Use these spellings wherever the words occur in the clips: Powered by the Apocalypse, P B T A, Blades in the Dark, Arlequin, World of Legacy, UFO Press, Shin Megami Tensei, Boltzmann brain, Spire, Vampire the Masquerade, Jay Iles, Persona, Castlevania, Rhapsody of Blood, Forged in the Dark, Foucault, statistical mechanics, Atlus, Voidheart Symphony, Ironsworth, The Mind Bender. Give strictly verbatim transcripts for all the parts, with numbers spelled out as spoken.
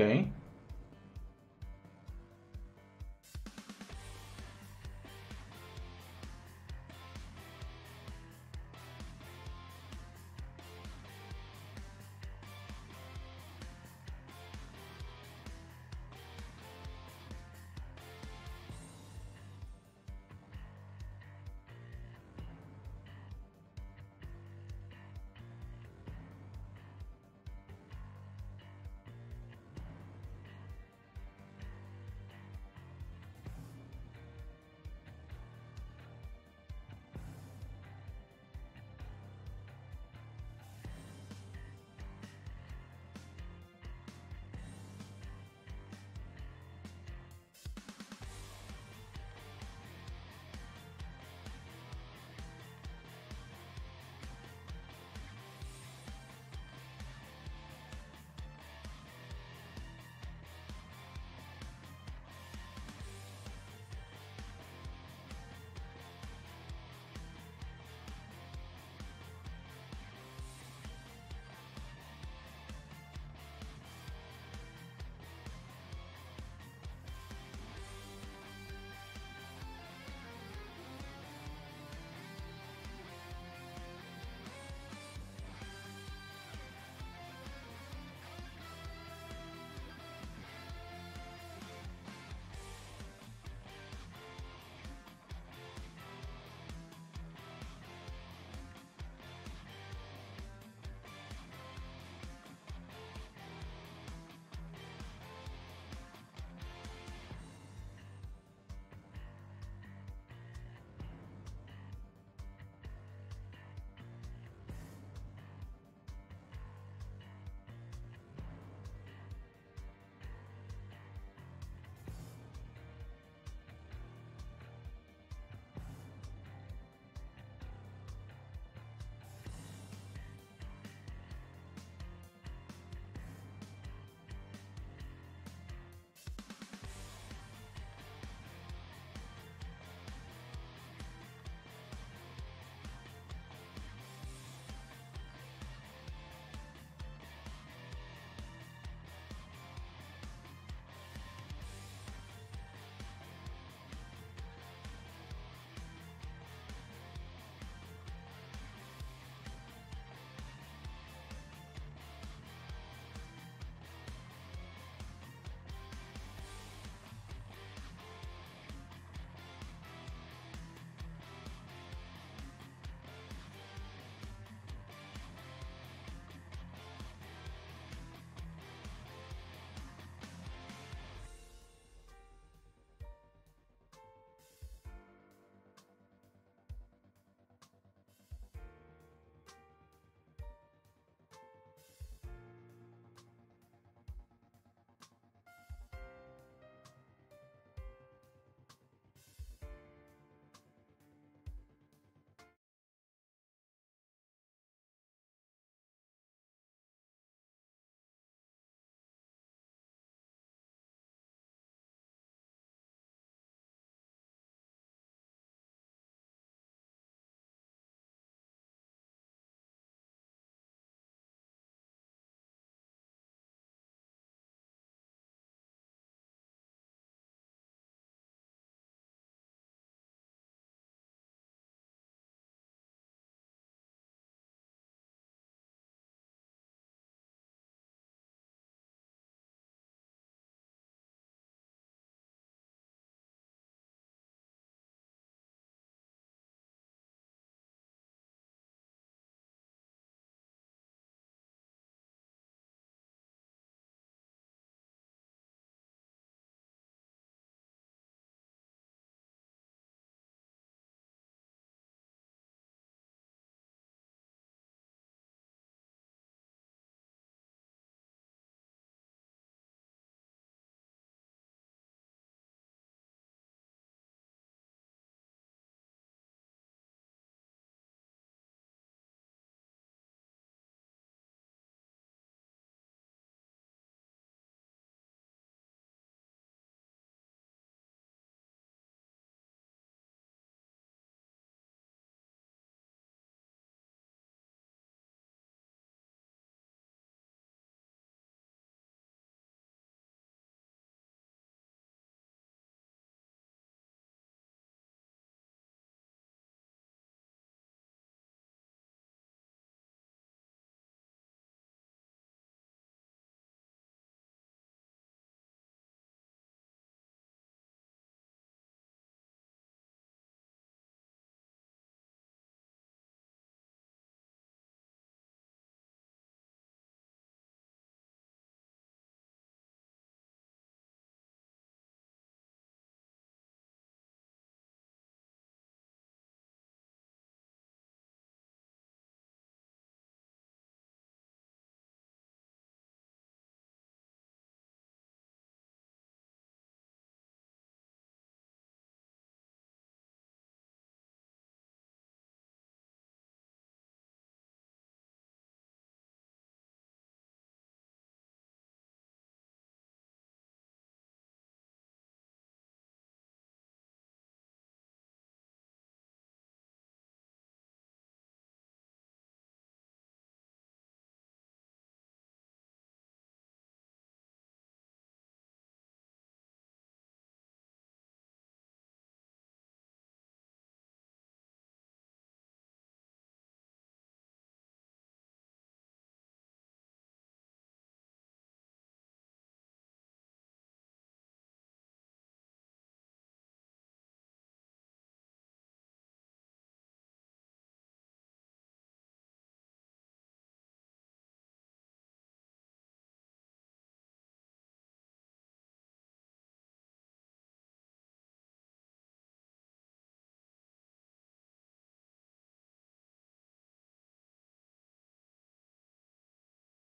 Okay.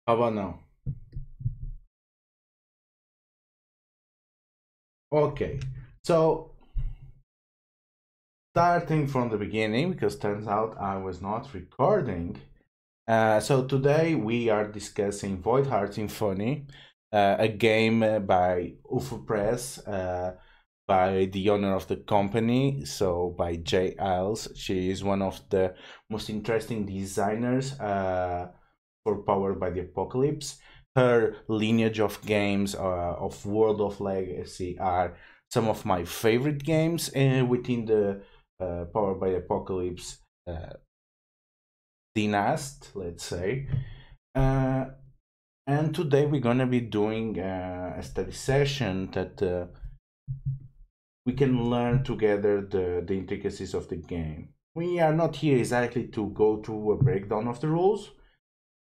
How about now? Okay, so starting from the beginning, because turns out I was not recording. Uh, so today we are discussing Voidheart Symphony, uh, a game by U F O Press, uh, by the owner of the company, so by Jay Iles. She is one of the most interesting designers uh, for Powered by the Apocalypse. Her lineage of games uh, of World of Legacy are some of my favorite games uh, within the Uh, Powered by the Apocalypse uh, dynasty, let's say. Uh, and today we're gonna be doing uh, a study session that uh, we can learn together the, the intricacies of the game. We are not here exactly to go through a breakdown of the rules,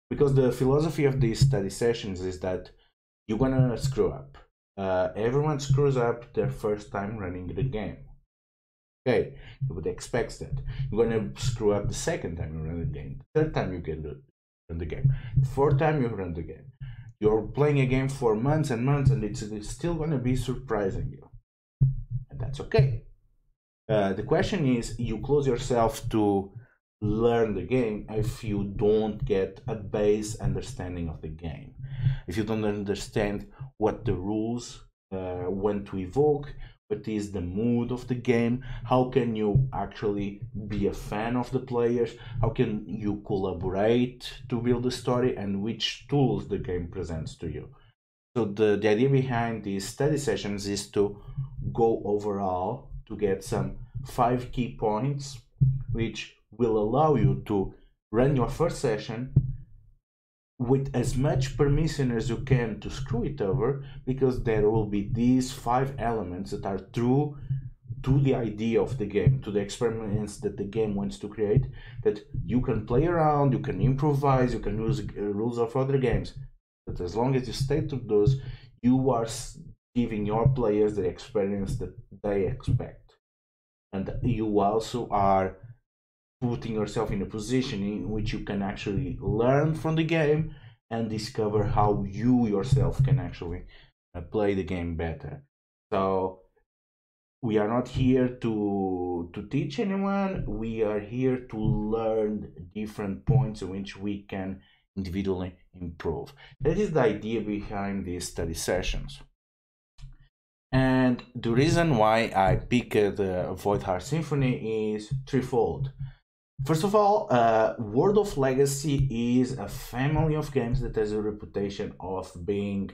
because the philosophy of these study sessions is that you're gonna screw up. Uh, everyone screws up their first time running the game. Okay, you would expect that. You're gonna screw up the second time you run the game, the third time you can run the game, the fourth time you run the game. You're playing a game for months and months, and it's, it's still gonna be surprising you. And that's okay. Uh, the question is, you close yourself to learn the game if you don't get a base understanding of the game. If you don't understand what the rules uh, want to evoke, what is the mood of the game, how can you actually be a fan of the players, how can you collaborate to build a story, and which tools the game presents to you. So the, the idea behind these study sessions is to go overall to get some five key points which will allow you to run your first session with as much permission as you can to screw it over, because there will be these five elements that are true to the idea of the game, to the experiments that the game wants to create, that you can play around, you can improvise, you can use rules of other games, but as long as you stay to those, you are giving your players the experience that they expect, and you also are putting yourself in a position in which you can actually learn from the game and discover how you yourself can actually play the game better. So we are not here to to teach anyone. We are here to learn different points in which we can individually improve. That is the idea behind these study sessions. And the reason why I picked the Voidheart Symphony is threefold. First of all, uh, World of Legacy is a family of games that has a reputation of being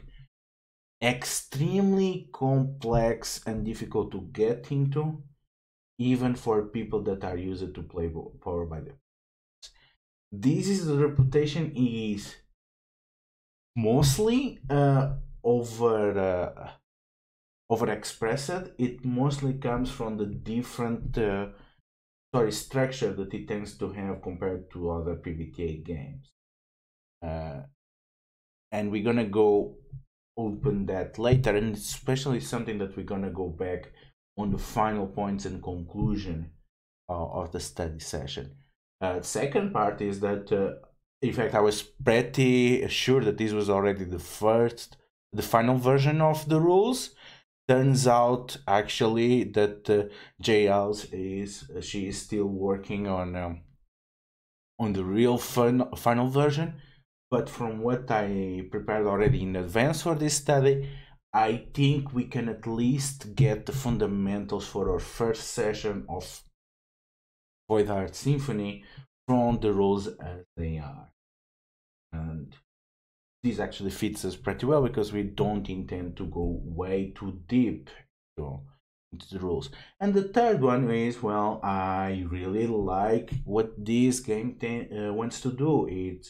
extremely complex and difficult to get into, even for people that are used to play Powered by the Apocalypse. This is the reputation is mostly uh, over uh, overexpressed. It mostly comes from the different Uh, Sorry, structure that it tends to have compared to other P B T A games. Uh, and we're gonna go open that later, and especially something that we're gonna go back on the final points and conclusion uh, of the study session. Uh, second part is that, uh, in fact, I was pretty sure that this was already the first, the final version of the rules. Turns out actually that uh, Jay Iles is uh, she is still working on um, on the real fin final version, but from what I prepared already in advance for this study, I think we can at least get the fundamentals for our first session of Voidheart Symphony from the rules as they are. And this actually fits us pretty well, because we don't intend to go way too deep into the rules. And the third one is, well, I really like what this game uh, wants to do. It,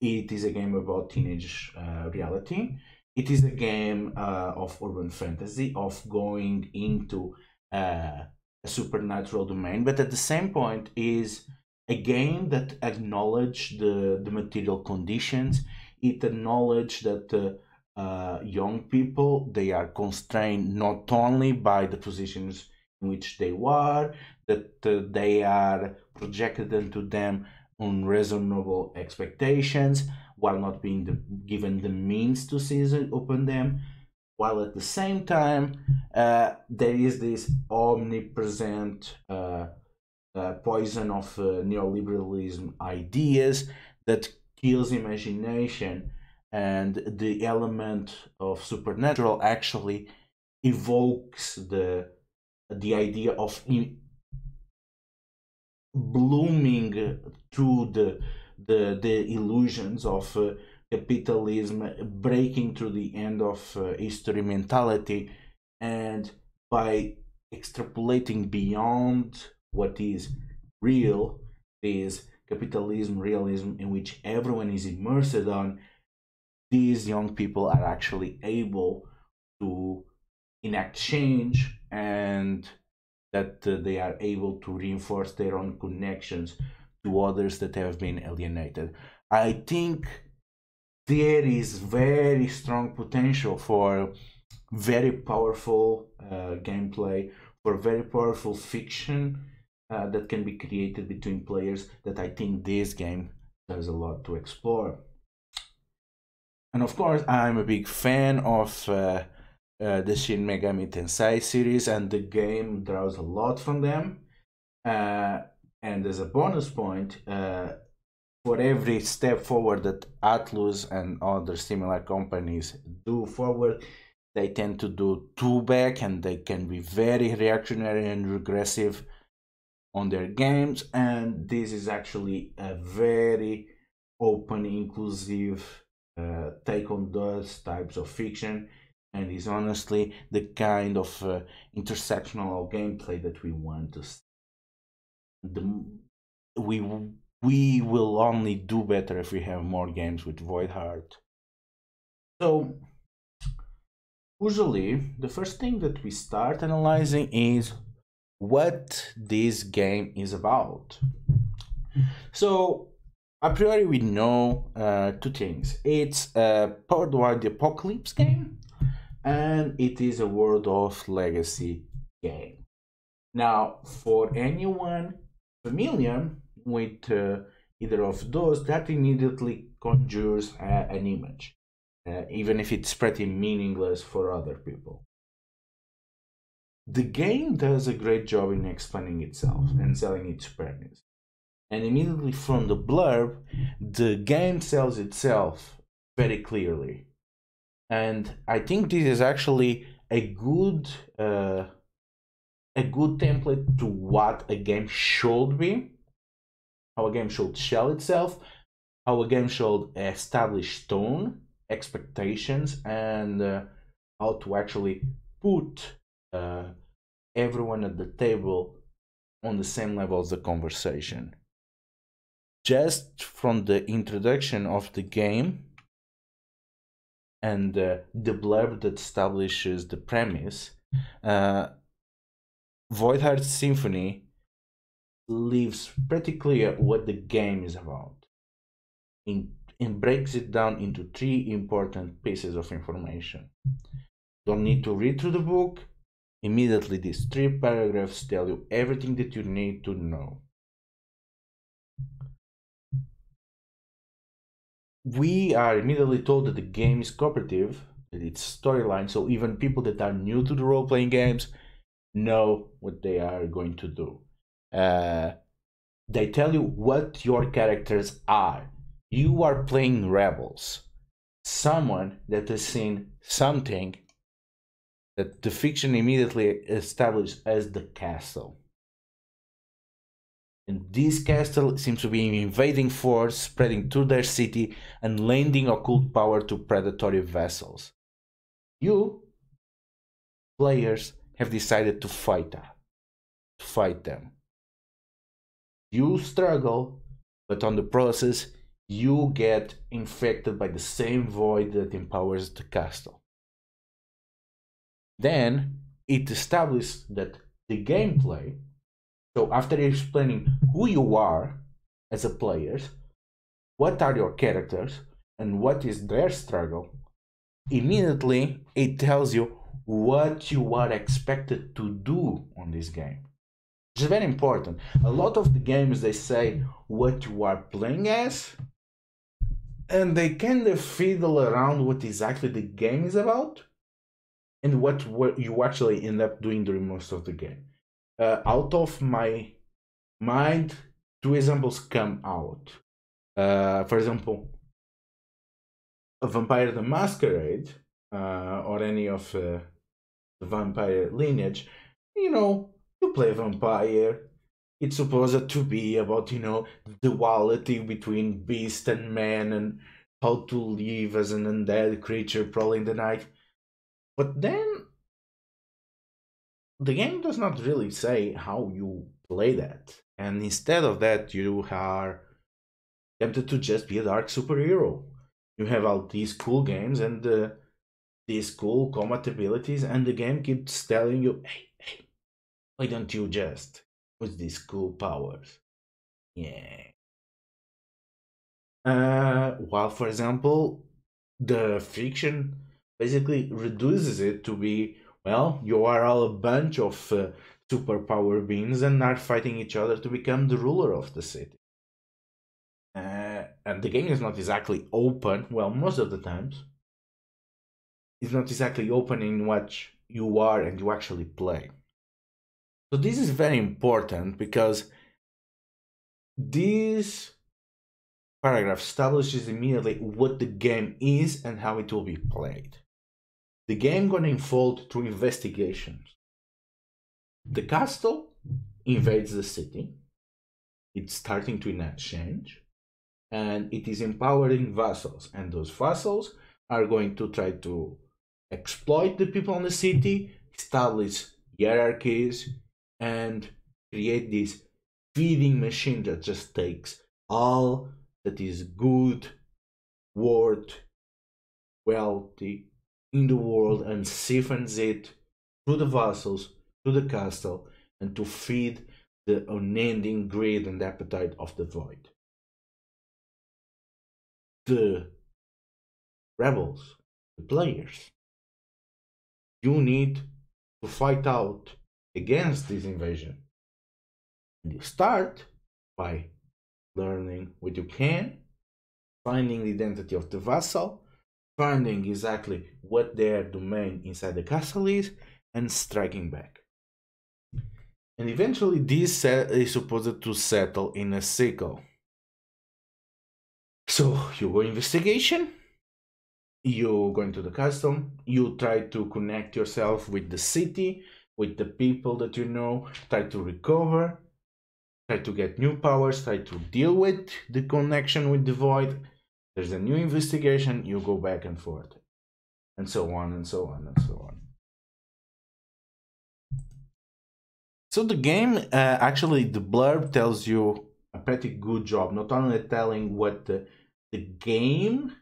it is a game about teenage uh, reality. It is a game uh, of urban fantasy, of going into uh, a supernatural domain, but at the same point is a game that acknowledges the, the material conditions. It acknowledges that uh, uh, young people, they are constrained not only by the positions in which they were, that uh, they are projected into them unreasonable expectations, while not being the, given the means to seize upon them, while at the same time uh, there is this omnipresent uh, uh, poison of uh, neoliberalism ideas that kills imagination, and the element of supernatural actually evokes the the idea of in blooming through the the the illusions of uh, capitalism, breaking through the end of uh, history mentality, and by extrapolating beyond what is real, is capitalism realism in which everyone is immersed on, these young people are actually able to enact change, and that uh, they are able to reinforce their own connections to others that have been alienated. I think there is very strong potential for very powerful uh, gameplay, for very powerful fiction uh, that can be created between players, that I think this game does a lot to explore. And of course, I'm a big fan of uh, uh, the Shin Megami Tensei series, and the game draws a lot from them. Uh, and as a bonus point, uh, for every step forward that Atlus and other similar companies do forward, they tend to do two back, and they can be very reactionary and regressive on their games. And this is actually a very open, inclusive uh, take on those types of fiction, and is honestly the kind of uh, intersectional gameplay that we want to see. The, we We will only do better if we have more games with Voidheart. So, usually, the first thing that we start analyzing is what this game is about. So, a priori, we know uh, two things. It's a Powered by the Apocalypse game, and it is a World of Legacy game. Now, for anyone familiar with uh, either of those, that immediately conjures uh, an image, uh, even if it's pretty meaningless for other people. The game does a great job in explaining itself and selling its premise, and immediately from the blurb, the game sells itself very clearly. And I think this is actually a good uh, a good template to what a game should be, how a game should sell itself, how a game should establish tone, expectations, and uh, how to actually put uh, everyone at the table on the same level as the conversation. Just from the introduction of the game and uh, the blurb that establishes the premise, uh, Voidheart Symphony leaves pretty clear what the game is about, in, and breaks it down into three important pieces of information. Don't need to read through the book. Immediately, these three paragraphs tell you everything that you need to know. We are immediately told that the game is cooperative, that it's storyline, so even people that are new to the role-playing games know what they are going to do. Uh, they tell you what your characters are. You are playing rebels, someone that has seen something that the fiction immediately established as the castle. And this castle seems to be an invading force spreading through their city and lending occult power to predatory vessels. You, players, have decided to fight them. To fight them. You struggle, but on the process, you get infected by the same void that empowers the castle. Then, it establishes that the gameplay, so after explaining who you are as a player, what are your characters, and what is their struggle, immediately it tells you what you are expected to do on this game. Which is very important. A lot of the games, they say what you are playing as, and they kind of fiddle around what exactly the game is about and what, what you actually end up doing during most of the game. Uh, out of my mind, two examples come out. Uh, for example, Vampire the Masquerade, uh, or any of uh, the vampire lineage. You know, you play vampire, it's supposed to be about, you know, the duality between beast and man and how to live as an undead creature prowling the night. But then the game does not really say how you play that, and instead of that you are tempted to just be a dark superhero. You have all these cool games and uh, these cool combat abilities, and the game keeps telling you, hey, hey, why don't you just use these cool powers? Yeah. Uh, while, for example, the fiction basically reduces it to be, well, you are all a bunch of uh, superpower beings and are fighting each other to become the ruler of the city. Uh, and the game is not exactly open, well, most of the times. It's not exactly open in what you are and you actually play. So this is very important because this paragraph establishes immediately what the game is and how it will be played. The game gonna unfold through investigations. The castle invades the city. It's starting to enact change. And it is empowering vassals. And those vassals are going to try to exploit the people in the city, establish hierarchies, and create this feeding machine that just takes all that is good, worth, wealthy in the world and siphons it to the vassals, to the castle, and to feed the unending greed and appetite of the void. The rebels, the players, you need to fight out against this invasion. And you start by learning what you can, finding the identity of the vassal, finding exactly what their domain inside the castle is, and striking back. And eventually this is supposed to settle in a cycle. So you go investigation, you go into the castle, you try to connect yourself with the city, with the people that you know, try to recover, try to get new powers, try to deal with the connection with the void. There's a new investigation, you go back and forth, and so on and so on and so on. So the game, uh, actually the blurb tells you a pretty good job, not only telling what the, the game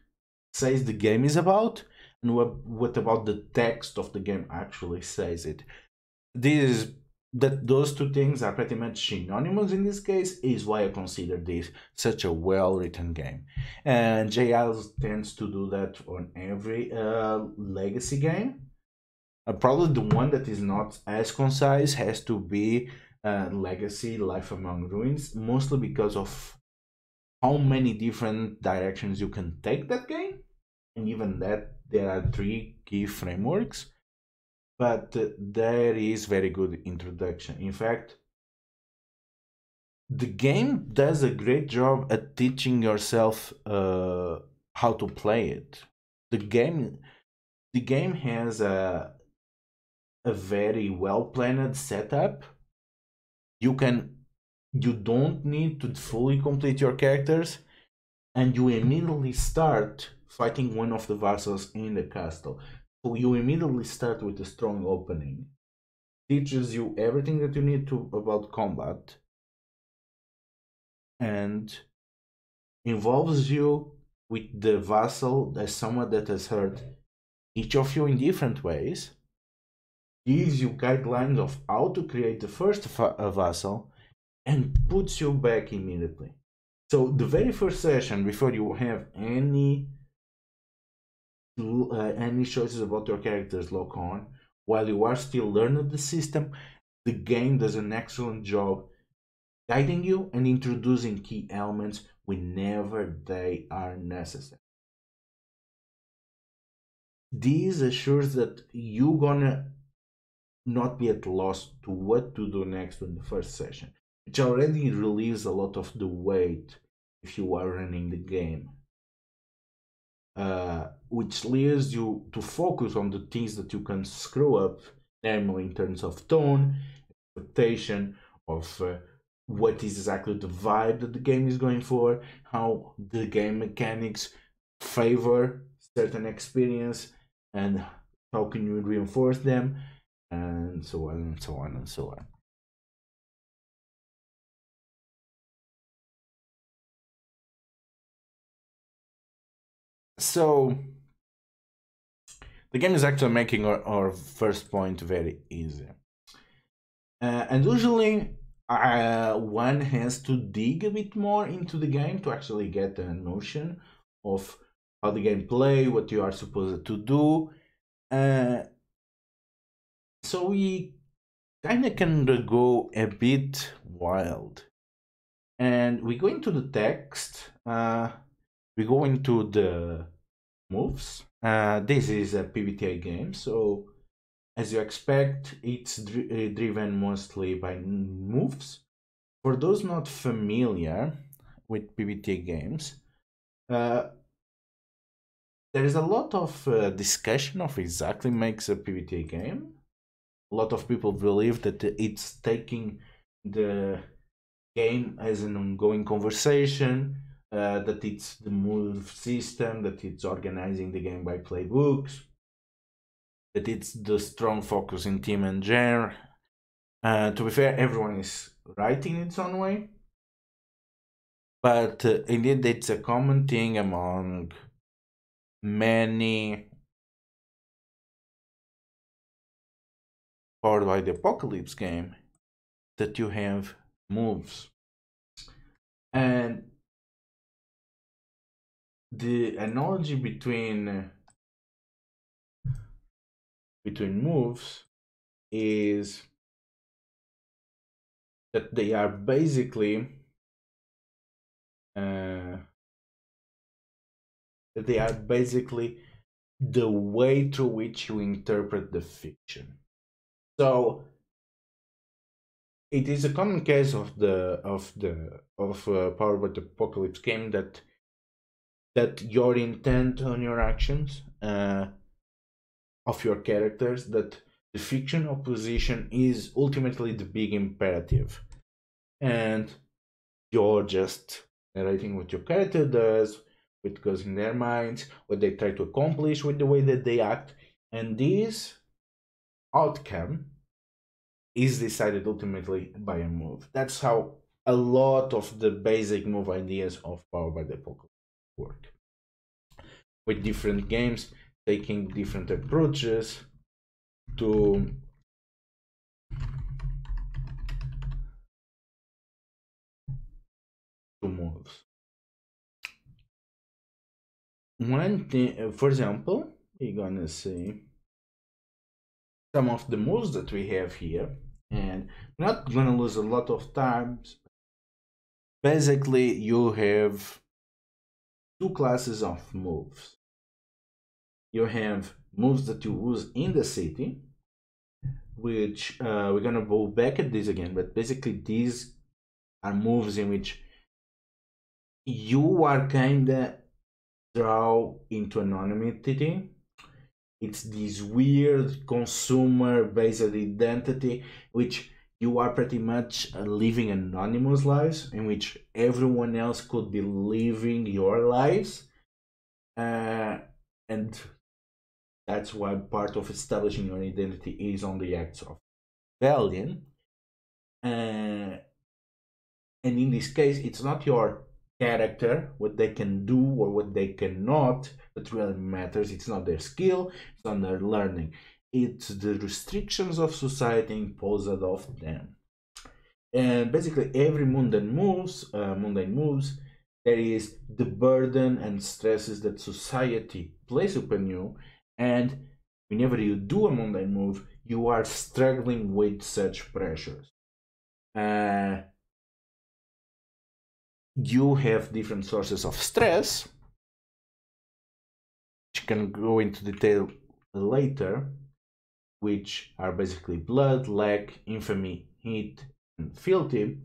says the game is about, and what, what about the text of the game actually says it. This, that those two things are pretty much synonymous in this case is why I consider this such a well-written game. And Jay Iles tends to do that on every uh, Legacy game. Uh, probably the one that is not as concise has to be uh, Legacy, Life Among Ruins, mostly because of how many different directions you can take that game. And even that, there are three key frameworks. But uh, there is very good introduction. In fact, the game does a great job at teaching yourself uh, how to play it. The game, the game has a, a very well-planned setup. You can, you don't need to fully complete your characters, and you immediately start fighting one of the vassals in the castle. So you immediately start with a strong opening. Teaches you everything that you need to about combat, and involves you with the vassal as someone that has hurt each of you in different ways. Gives you guidelines of how to create the first vassal, and puts you back immediately. So the very first session, before you have any Uh, any choices about your characters lock on, while you are still learning the system, the game does an excellent job guiding you and introducing key elements whenever they are necessary. This assures that you're gonna not be at a loss to what to do next in the first session, which already relieves a lot of the weight if you are running the game, uh, which leaves you to focus on the things that you can screw up, namely in terms of tone, expectation of uh, what is exactly the vibe that the game is going for, how the game mechanics favor certain experience, and how can you reinforce them, and so on and so on and so on. So the game is actually making our, our first point very easy, uh, and usually uh, one has to dig a bit more into the game to actually get a notion of how the game play, what you are supposed to do, uh, so we kind of can go a bit wild. And we go into the text, uh, we go into the moves. Uh, this is a P B T A game, so as you expect, it's dri uh, driven mostly by moves. For those not familiar with P B T A games, uh, there is a lot of uh, discussion of exactly makes a P B T A game. A lot of people believe that it's taking the game as an ongoing conversation, uh, that it's the move system, that it's organizing the game by playbooks, that it's the strong focus in team and genre. Uh, to be fair, everyone is right in its own way, but uh, indeed it's a common thing among many Powered by the Apocalypse game that you have moves, and the analogy between between moves is that they are basically uh, they are basically the way through which you interpret the fiction. So it is a common case of the of the of uh, Powered by the Apocalypse game that that your intent on your actions uh, of your characters, that the fiction opposition is ultimately the big imperative, and you're just narrating what your character does, what goes in their minds, what they try to accomplish with the way that they act, and these outcome is decided ultimately by a move. That's how a lot of the basic move ideas of Powered by the Apocalypse work, with different games taking different approaches to to moves. One thing, for example, you're gonna see some of the moves that we have here, and not gonna lose a lot of time. Basically, you have two classes of moves. You have moves that you use in the city, which uh, we're gonna go back at this again, but basically these are moves in which you are kinda drawn into anonymity. It's this weird consumer-based identity, which you are pretty much living anonymous lives, in which everyone else could be living your lives. Uh, and that's why part of establishing your identity is on the acts of rebellion. Uh, and in this case, it's not your character, what they can do or what they cannot, that really matters. It's not their skill, it's not their learning. It's the restrictions of society imposed of them. And basically, every mundane moves, uh, mundane moves, there is the burden and stresses that society places upon you. And whenever you do a mundane move, you are struggling with such pressures. Uh, you have different sources of stress, which can go into detail later, which are basically blood, lack, infamy, heat, and filthy,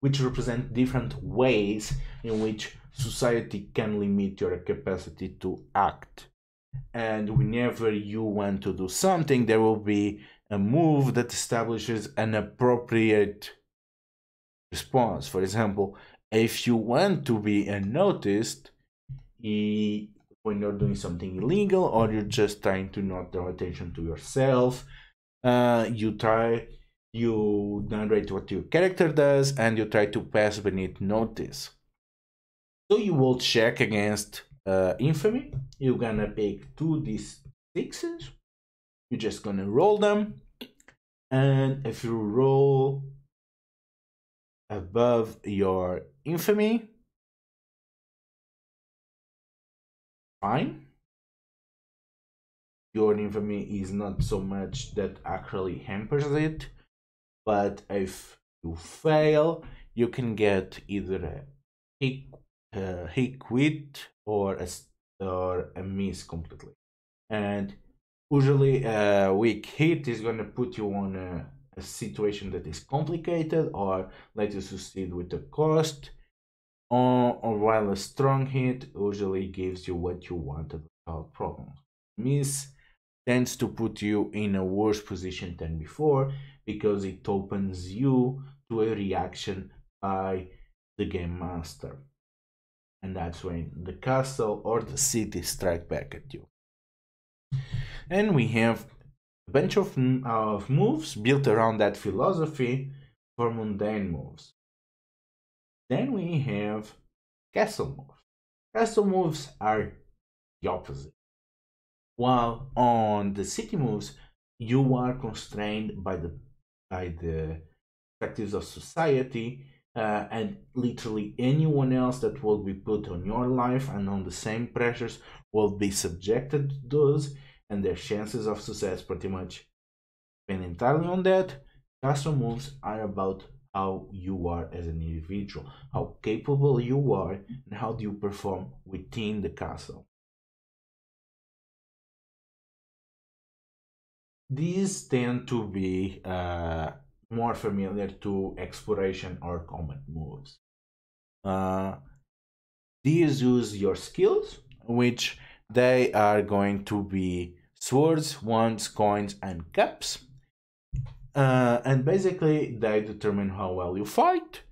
which represent different ways in which society can limit your capacity to act. And whenever you want to do something, there will be a move that establishes an appropriate response. For example, if you want to be unnoticed when you're doing something illegal, or you're just trying to not draw attention to yourself, uh, you try, you narrate what your character does, and you try to pass beneath notice. So you will check against uh, infamy. You're gonna pick two d sixes. You're just gonna roll them, and if you roll above your infamy, fine, your infamy is not so much that actually hampers it, but if you fail, you can get either a uh, hit quit or a, or a miss completely. And usually a weak hit is going to put you on a a situation that is complicated, or let you succeed with the cost, or, or while a strong hit usually gives you what you wanted without problems. Miss tends to put you in a worse position than before, because it opens you to a reaction by the game master, and that's when the castle or the city strike back at you. And we have bunch of, of moves built around that philosophy for mundane moves. Then we have castle moves. Castle moves are the opposite. While on the city moves, you are constrained by the by the perspectives of society uh, and literally anyone else that will be put on your life and on the same pressures will be subjected to those, and their chances of success pretty much depend entirely on that. Castle moves are about how you are as an individual, how capable you are, and how do you perform within the castle. These tend to be uh, more familiar to exploration or combat moves. Uh, these use your skills, which they are going to be swords, wands, coins, and cups, uh, and basically they determine how well you fight,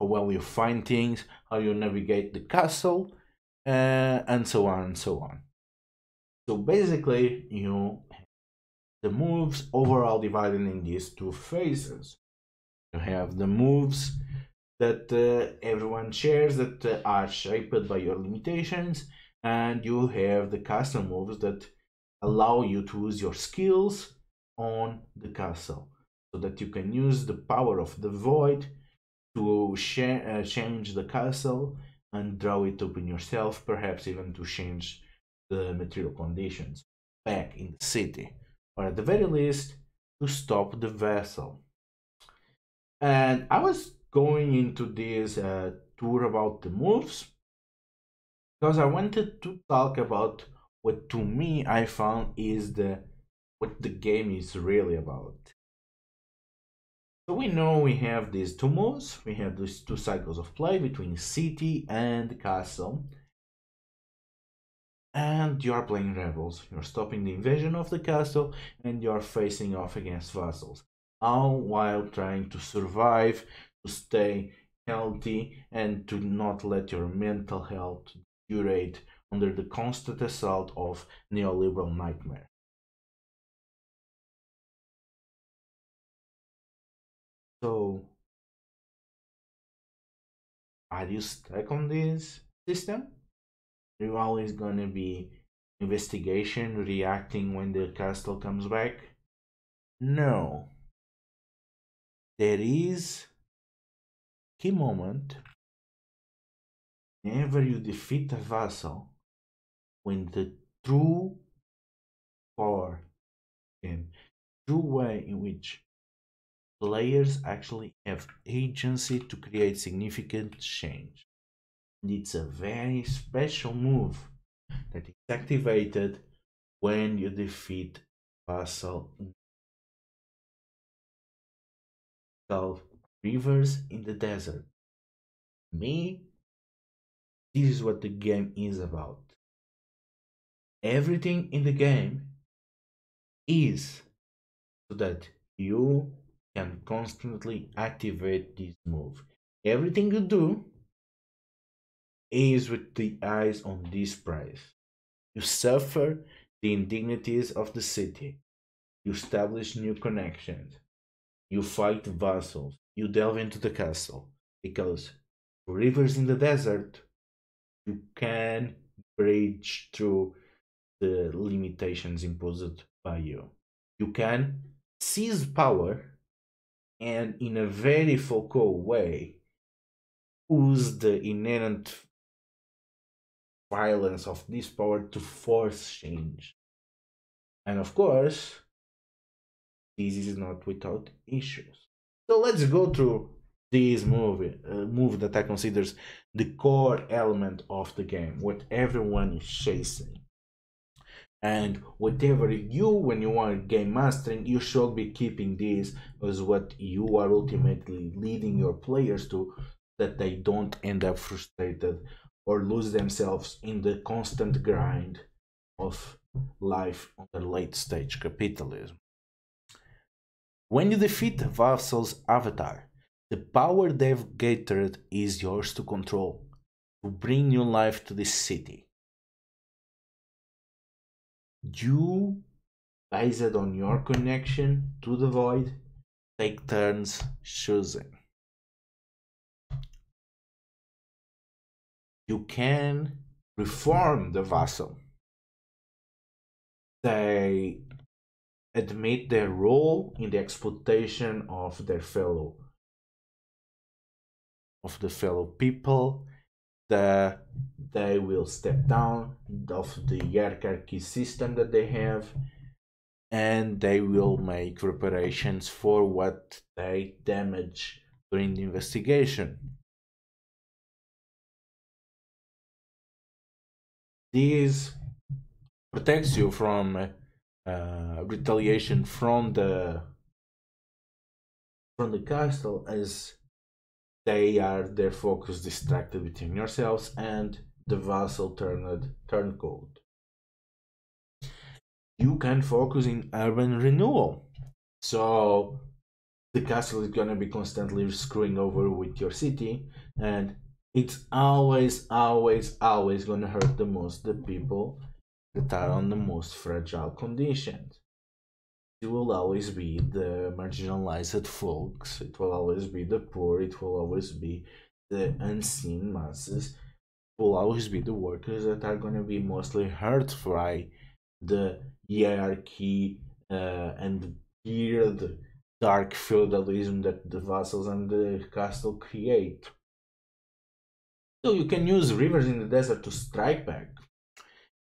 how well you find things, how you navigate the castle, uh, and so on and so on. So basically, you have the moves overall divided in these two phases. You have the moves that uh, everyone shares, that uh, are shaped by your limitations, and you have the castle moves that allow you to use your skills on the castle, so that you can use the power of the void to uh, change the castle and draw it up in yourself, perhaps even to change the material conditions back in the city, or at the very least to stop the vessel. And I was going into this uh, tour about the moves because I wanted to talk about what to me I found is the what the game is really about. So we know we have these two moves, we have these two cycles of play between city and castle, and you are playing rebels, you're stopping the invasion of the castle, and you're facing off against vassals, all while trying to survive, to stay healthy, and to not let your mental health curate under the constant assault of neoliberal nightmare. So, are you stuck on this system? You're always gonna be investigation, reacting when the castle comes back? No. There is a key moment. Whenever you defeat a vassal, when the true power and true way in which players actually have agency to create significant change. And it's a very special move that is activated when you defeat vassal. Called Rivers in the Desert. Me, this is what the game is about. Everything in the game is so that you can constantly activate this move. Everything you do is with the eyes on this prize. You suffer the indignities of the city. You establish new connections. You fight vassals. You delve into the castle. Because rivers in the desert, you can bridge through the limitations imposed by you. You can seize power and, in a very Foucault way, use the inherent violence of this power to force change. And of course, this is not without issues. So let's go through this movie, uh, move that I consider the core element of the game, what everyone is chasing. And whatever you, when you are game mastering, you should be keeping this as what you are ultimately leading your players to, that they don't end up frustrated or lose themselves in the constant grind of life on the late stage capitalism. When you defeat Vassal's avatar, the power they've gathered is yours to control, to bring new life to this city. You, based on your connection to the void, take turns choosing. You can reform the vassal. They admit their role in the exploitation of their fellow, of the fellow people. The, they will step down of the hierarchy system that they have, and they will make reparations for what they damage during the investigation. This protects you from uh, retaliation from the from the castle, as they are their focus distracted between yourselves and the vassal turned turncoat. You can focus in urban renewal. So the castle is gonna be constantly screwing over with your city, and it's always, always, always gonna hurt the most the people that are on the most fragile conditions. It will always be the marginalized folks, it will always be the poor, it will always be the unseen masses, it will always be the workers that are going to be mostly hurt by the hierarchy uh, and weird dark feudalism that the vassals and the castle create. So you can use rivers in the desert to strike back.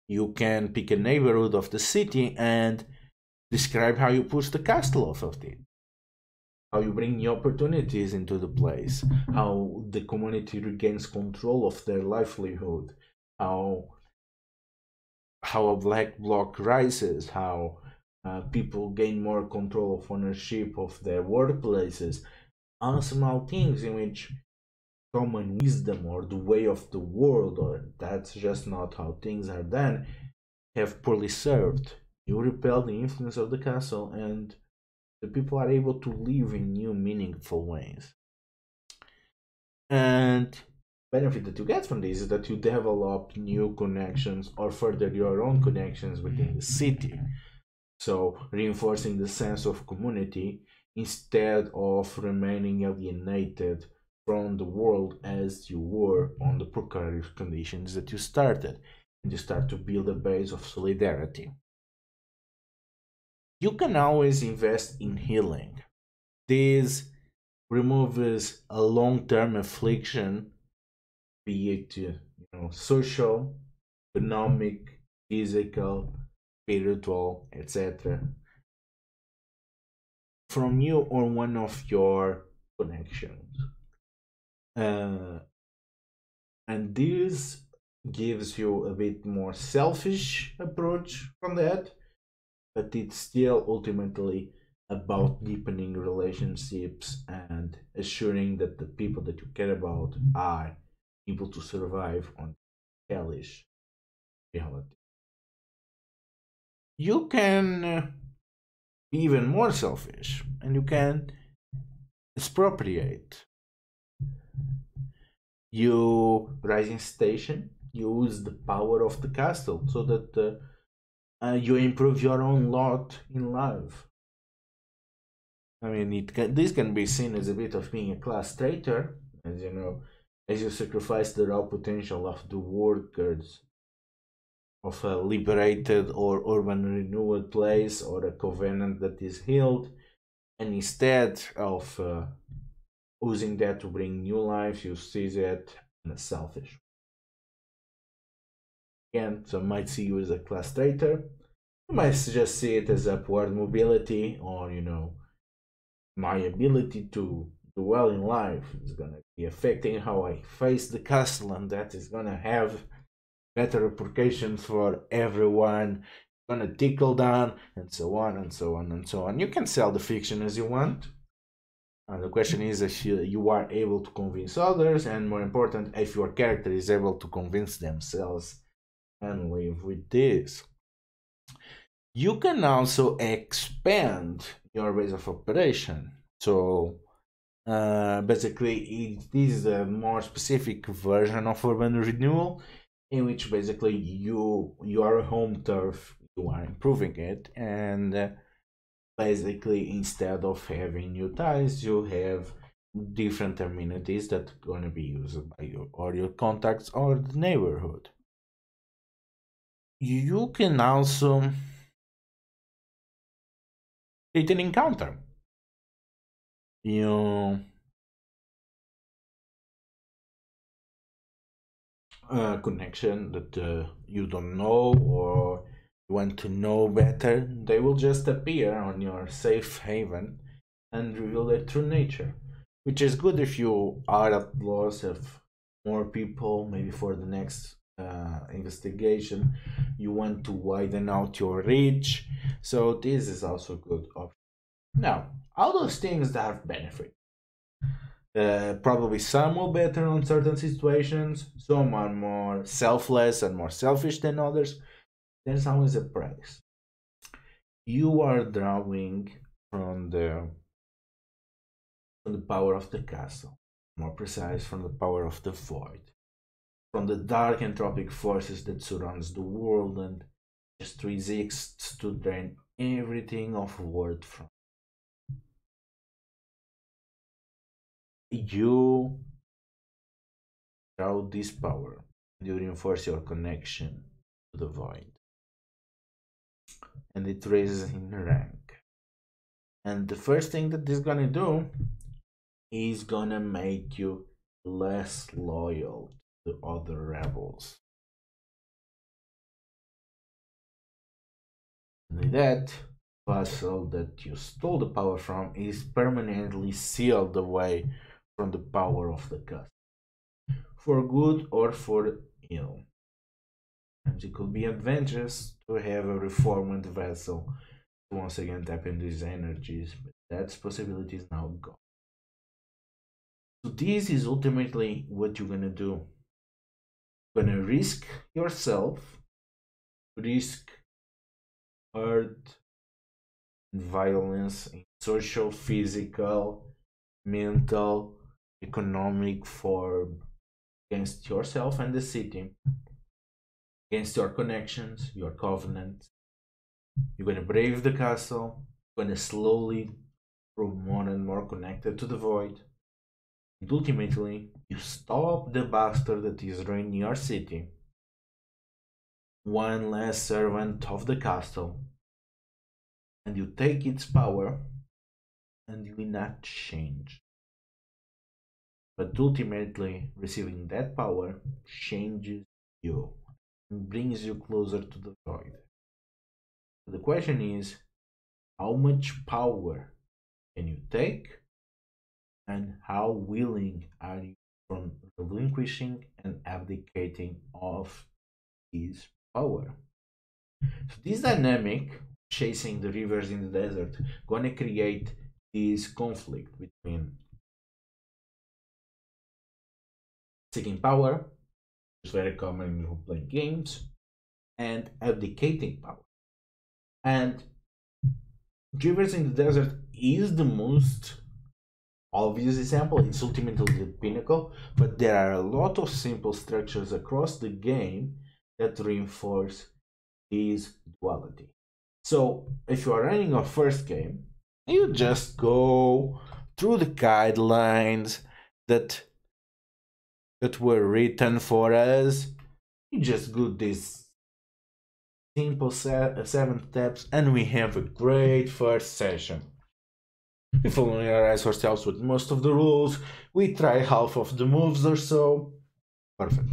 You can pick a neighborhood of the city and describe how you push the castle off of it, how you bring new opportunities into the place, how the community regains control of their livelihood, how how a black bloc rises, how uh, people gain more control of ownership of their workplaces, and small things in which common wisdom or the way of the world, or that's just not how things are done, have poorly served. You repel the influence of the castle, and the people are able to live in new, meaningful ways. And the benefit that you get from this is that you develop new connections or further your own connections within the city. So reinforcing the sense of community instead of remaining alienated from the world as you were on the precarious conditions that you started. And you start to build a base of solidarity. You can always invest in healing. This removes a long-term affliction, be it you know, social, economic, physical, spiritual, et cetera, from you or one of your connections. Uh, And this gives you a bit more selfish approach from that, but it's still ultimately about deepening relationships and assuring that the people that you care about are able to survive on hellish reality. You can be even more selfish, and you can expropriate. You rise in station, you use the power of the castle so that uh, uh, you improve your own lot in life. I mean, it can, this can be seen as a bit of being a class traitor, as you know, as you sacrifice the raw potential of the workers of a liberated or urban renewed place or a covenant that is healed, and instead of uh, using that to bring new life, you see that in a selfish. Again, some might see you as a class traitor, you might just see it as upward mobility, or, you know, my ability to do well in life is going to be affecting how I face the castle, and that is going to have better applications for everyone, going to tickle down, and so on and so on and so on. You can sell the fiction as you want, and the question is if you, you are able to convince others, and more important, if your character is able to convince themselves and live with this. You can also expand your base of operation, so uh, basically it is a more specific version of urban renewal, in which basically you your home turf, you are improving it, and uh, basically instead of having new ties, you have different amenities that are going to be used by you or your contacts or the neighborhood. You can also create an encounter. You Uh, connection that uh, you don't know or you want to know better, they will just appear on your safe haven and reveal their true nature, which is good if you are at loss of more people. Maybe for the next uh, investigation you want to widen out your reach, so this is also a good option. Now, all those things that have benefit. Uh, probably some will better on certain situations, some are more selfless and more selfish than others. There's always a price. You are drawing from the, from the power of the castle, more precise, from the power of the void, from the dark anthropic forces that surrounds the world and just resists to drain everything of world from. You draw this power, you reinforce your connection to the void, and it raises in rank. And the first thing that it's gonna do is gonna make you less loyal to other rebels. With that, the vessel that you stole the power from is permanently sealed away from the power of the castle, for good or for ill. And it could be adventurous to have a reformed vessel to once again tap into these energies, but that possibility is now gone. So this is ultimately what you're gonna do. You're gonna risk yourself, risk hurt and violence in social, physical, mental, economic form, against yourself and the city, against your connections, your covenant. You're going to brave the castle, you're going to slowly grow more and more connected to the void, and ultimately you stop the bastard that is ruining your city, one less servant of the castle, and you take its power, and you will not change. But ultimately, receiving that power changes you and brings you closer to the void. The question is, how much power can you take, and how willing are you from relinquishing and abdicating of his power. So this dynamic, chasing the rivers in the desert, gonna create this conflict between seeking power, which is very common in role-playing games, and abdicating power. And Rivers in the Desert is the most obvious example. It's ultimately the pinnacle, but there are a lot of simple structures across the game that reinforce this duality. So if you are running your first game, you just go through the guidelines that that were written for us. You just do this simple set, seven steps, and we have a great familiarize session. We familiarize ourselves with most of the rules. We try half of the moves or so. Perfect.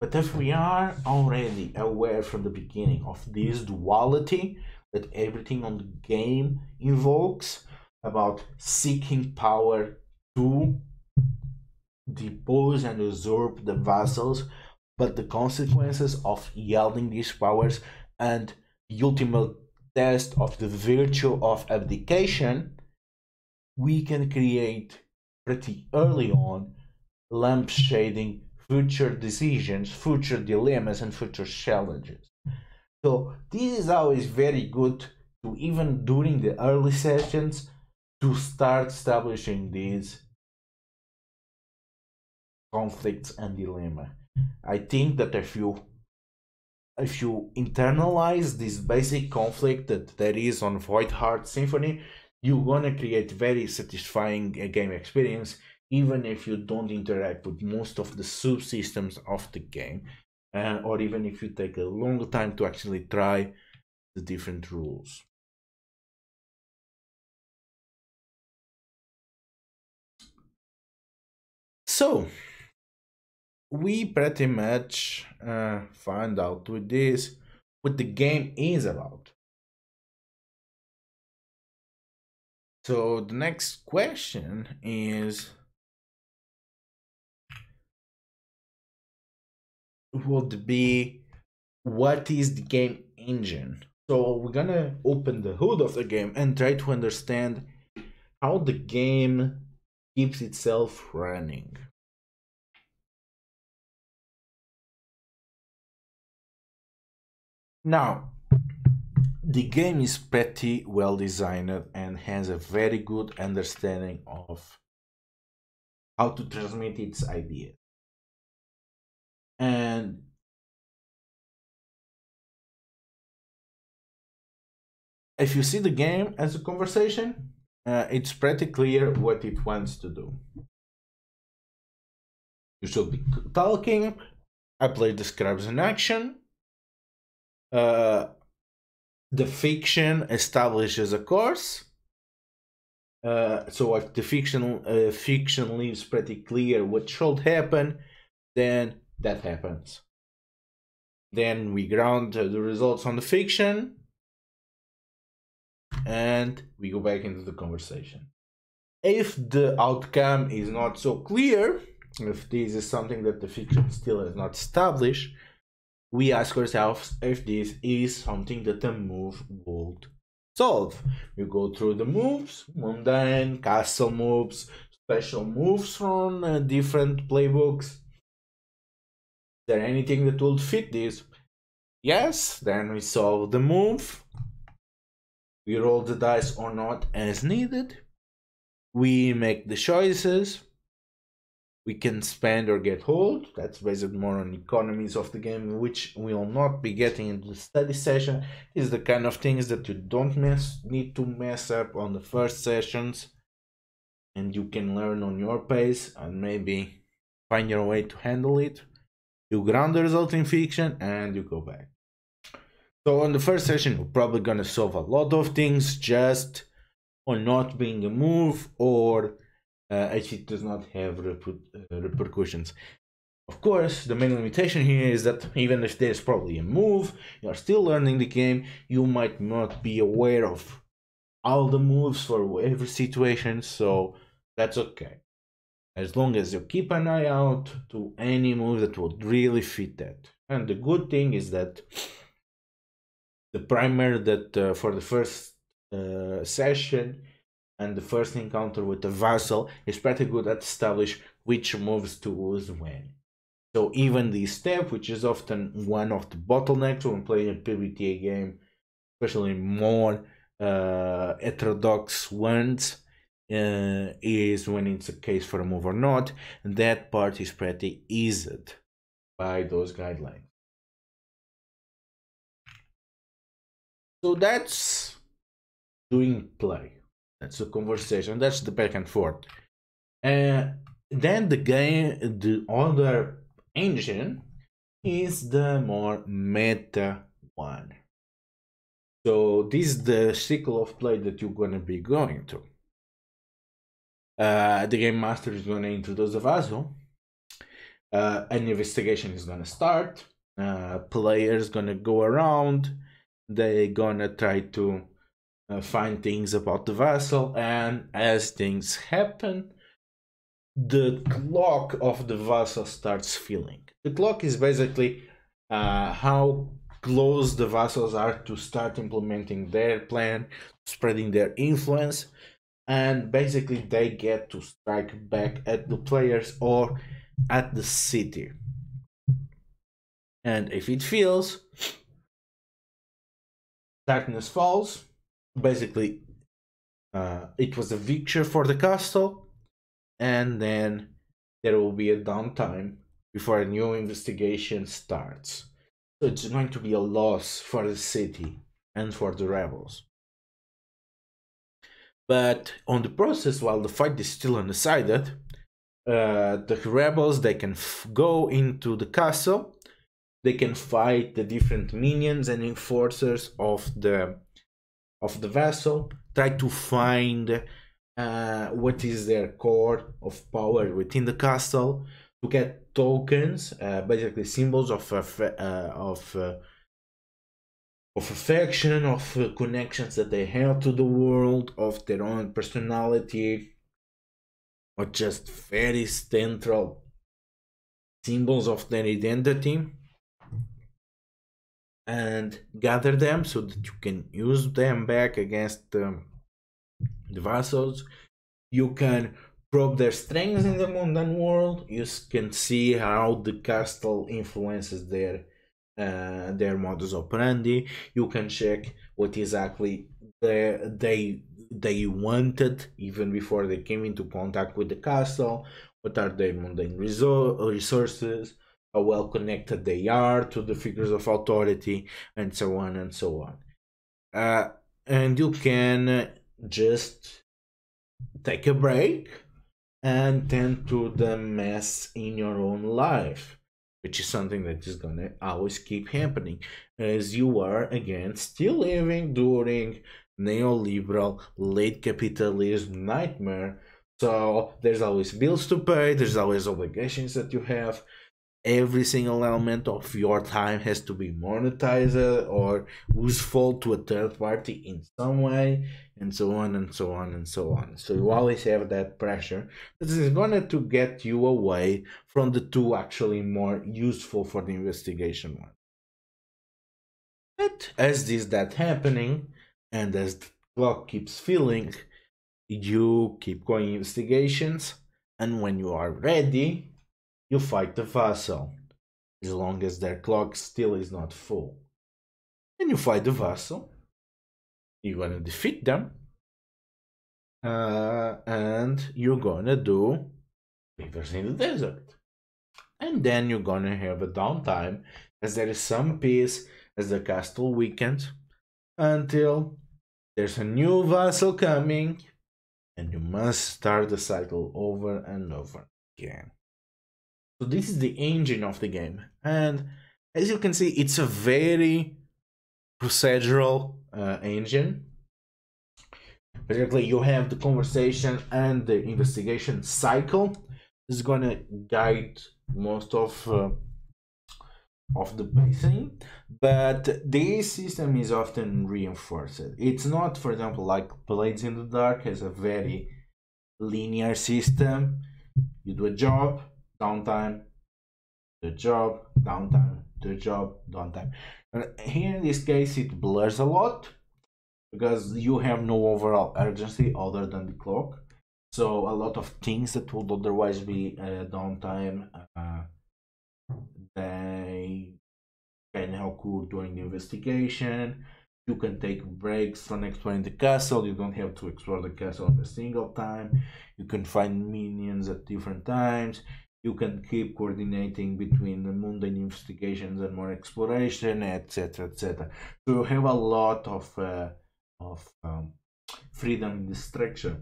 But if we are already aware from the beginning of this duality that everything on the game invokes about seeking power to depose and usurp the vassals, but the consequences of yielding these powers and the ultimate test of the virtue of abdication, we can create pretty early on lampshading future decisions, future dilemmas, and future challenges. So this is always very good to, even during the early sessions, to start establishing these conflicts and dilemma. I think that if you if you internalize this basic conflict that there is on Voidheart Symphony, you're gonna create very satisfying uh, game experience, even if you don't interact with most of the subsystems of the game, uh, or even if you take a long time to actually try the different rules. So we pretty much uh, find out with this what the game is about. So the next question is, would be, what is the game engine? So we're gonna open the hood of the game and try to understand how the game keeps itself running. Now, the game is pretty well designed and has a very good understanding of how to transmit its ideas. And if you see the game as a conversation, uh, it's pretty clear what it wants to do. You should be talking. I play describes an action. Uh, the fiction establishes a course. Uh, so if the fiction uh, fiction leaves pretty clear what should happen, then that happens. Then we ground the results on the fiction, and we go back into the conversation. If the outcome is not so clear, if this is something that the fiction still has not established, we ask ourselves if this is something that a move would solve. You go through the moves, mundane, castle moves, special moves from uh, different playbooks. Is there anything that would fit this? Yes, then we solve the move. We roll the dice or not as needed. We make the choices. We can spend or get hold. That's based more on economies of the game, which we'll not be getting into the study session. It's the kind of things that you don't mess, need to mess up on the first sessions, and you can learn on your pace and maybe find your way to handle it. You ground the result in fiction and you go back. So on the first session, you're probably gonna solve a lot of things just on not being a move, or Uh, actually it does not have reper uh, repercussions. Of course, the main limitation here is that even if there's probably a move, you're still learning the game, you might not be aware of all the moves for every situation, so that's okay. as long as you keep an eye out to any move that would really fit that. And the good thing is that the primer that uh, for the first uh, session and the first encounter with the vassal is pretty good at establish which moves to use when. So even the step, which is often one of the bottlenecks when playing a P B T A game, especially more uh, heterodox ones, uh, is when it's a case for a move or not. And that part is pretty eased by those guidelines. So that's doing play. That's a conversation. That's the back and forth. Uh, then the game, the other engine is the more meta one. So this is the cycle of play that you're gonna be going to. Uh, the game master is gonna introduce the vassal. Uh, an investigation is gonna start. Uh, players gonna go around. They're gonna try to uh, find things about the vassal, and as things happen, the clock of the vassal starts filling. The clock is basically uh, how close the vassals are to start implementing their plan, spreading their influence, and basically they get to strike back at the players or at the city. And if it fails, darkness falls. Basically, uh, it was a victory for the castle, and then there will be a downtime before a new investigation starts. So it's going to be a loss for the city and for the rebels. But on the process, while the fight is still undecided, uh, the rebels, they can f go into the castle. They can fight the different minions and enforcers of the of the vassal, try to find uh, what is their core of power within the castle, to get tokens, uh, basically symbols of uh, of uh, of affection, of uh, connections that they have to the world, of their own personality, or just very central symbols of their identity, and gather them so that you can use them back against um, the vassals. You can probe their strengths in the mundane world. You can see how the castle influences their uh, their modus operandi. You can check what exactly they, they they wanted even before they came into contact with the castle. What are their mundane resources? How well connected they are to the figures of authority, and so on and so on. Uh, and you can just take a break and tend to the mess in your own life, which is something that is gonna always keep happening, as you are again still living during neoliberal late capitalism nightmare. So there's always bills to pay, there's always obligations that you have. Every single element of your time has to be monetized or useful to a third party in some way, and so on and so on and so on. So you always have that pressure. This is going to get you away from the two actually more useful for the investigation one. But as this that happening, and as the clock keeps filling, you keep going investigations, and when you are ready, you fight the vassal, as long as their clock still is not full. And you fight the vassal, you're gonna defeat them, uh, and you're gonna do Beavers in the Desert. And then you're gonna have a downtime, as there is some peace, as the castle weakens, until there's a new vassal coming, and you must start the cycle over and over again. So this is the engine of the game, and as you can see, it's a very procedural uh, engine. Basically, you have the conversation and the investigation cycle. It's gonna guide most of uh, of the pacing, but this system is often reinforced. It's not, for example, like Blades in the Dark has a very linear system. You do a job, downtime, the job, downtime, the job, downtime. And here in this case it blurs a lot because you have no overall urgency other than the clock. So a lot of things that would otherwise be uh, downtime, uh, they can occur during the investigation. You can take breaks from exploring the castle. You don't have to explore the castle in a single time. You can find minions at different times. You can keep coordinating between the mundane investigations and more exploration, etc, et cetera. So you have a lot of, uh, of um, freedom in this structure.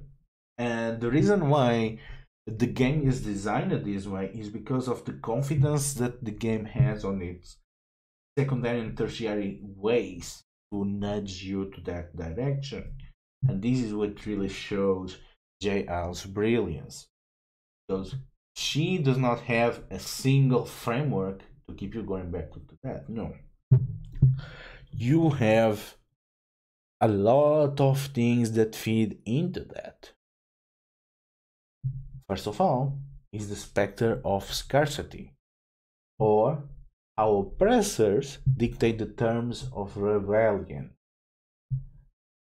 And the reason why the game is designed this way is because of the confidence that the game has on its secondary and tertiary ways to nudge you to that direction. And this is what really shows Jay Iles' brilliance, because she does not have a single framework to keep you going back to that. No, you have a lot of things that feed into that. First of all is the specter of scarcity, or how oppressors dictate the terms of rebellion.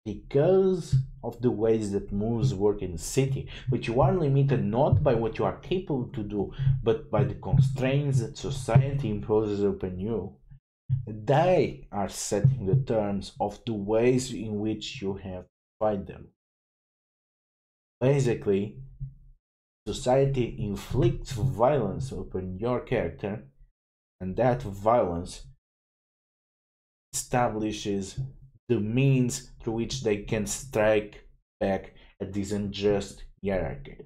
Because of the ways that moves work in the city, which you are limited not by what you are capable to do, but by the constraints that society imposes upon you, they are setting the terms of the ways in which you have to fight them. Basically, society inflicts violence upon your character, and that violence establishes the means through which they can strike back at this unjust hierarchy.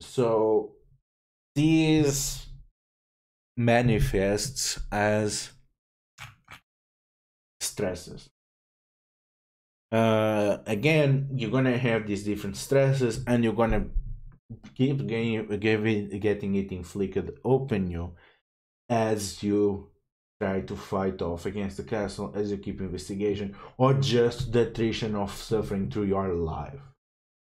So this manifests as stresses. Uh, again, you're gonna have these different stresses, and you're gonna keep getting, getting it inflicted upon you as you try to fight off against the castle, as you keep investigation, or just the attrition of suffering through your life.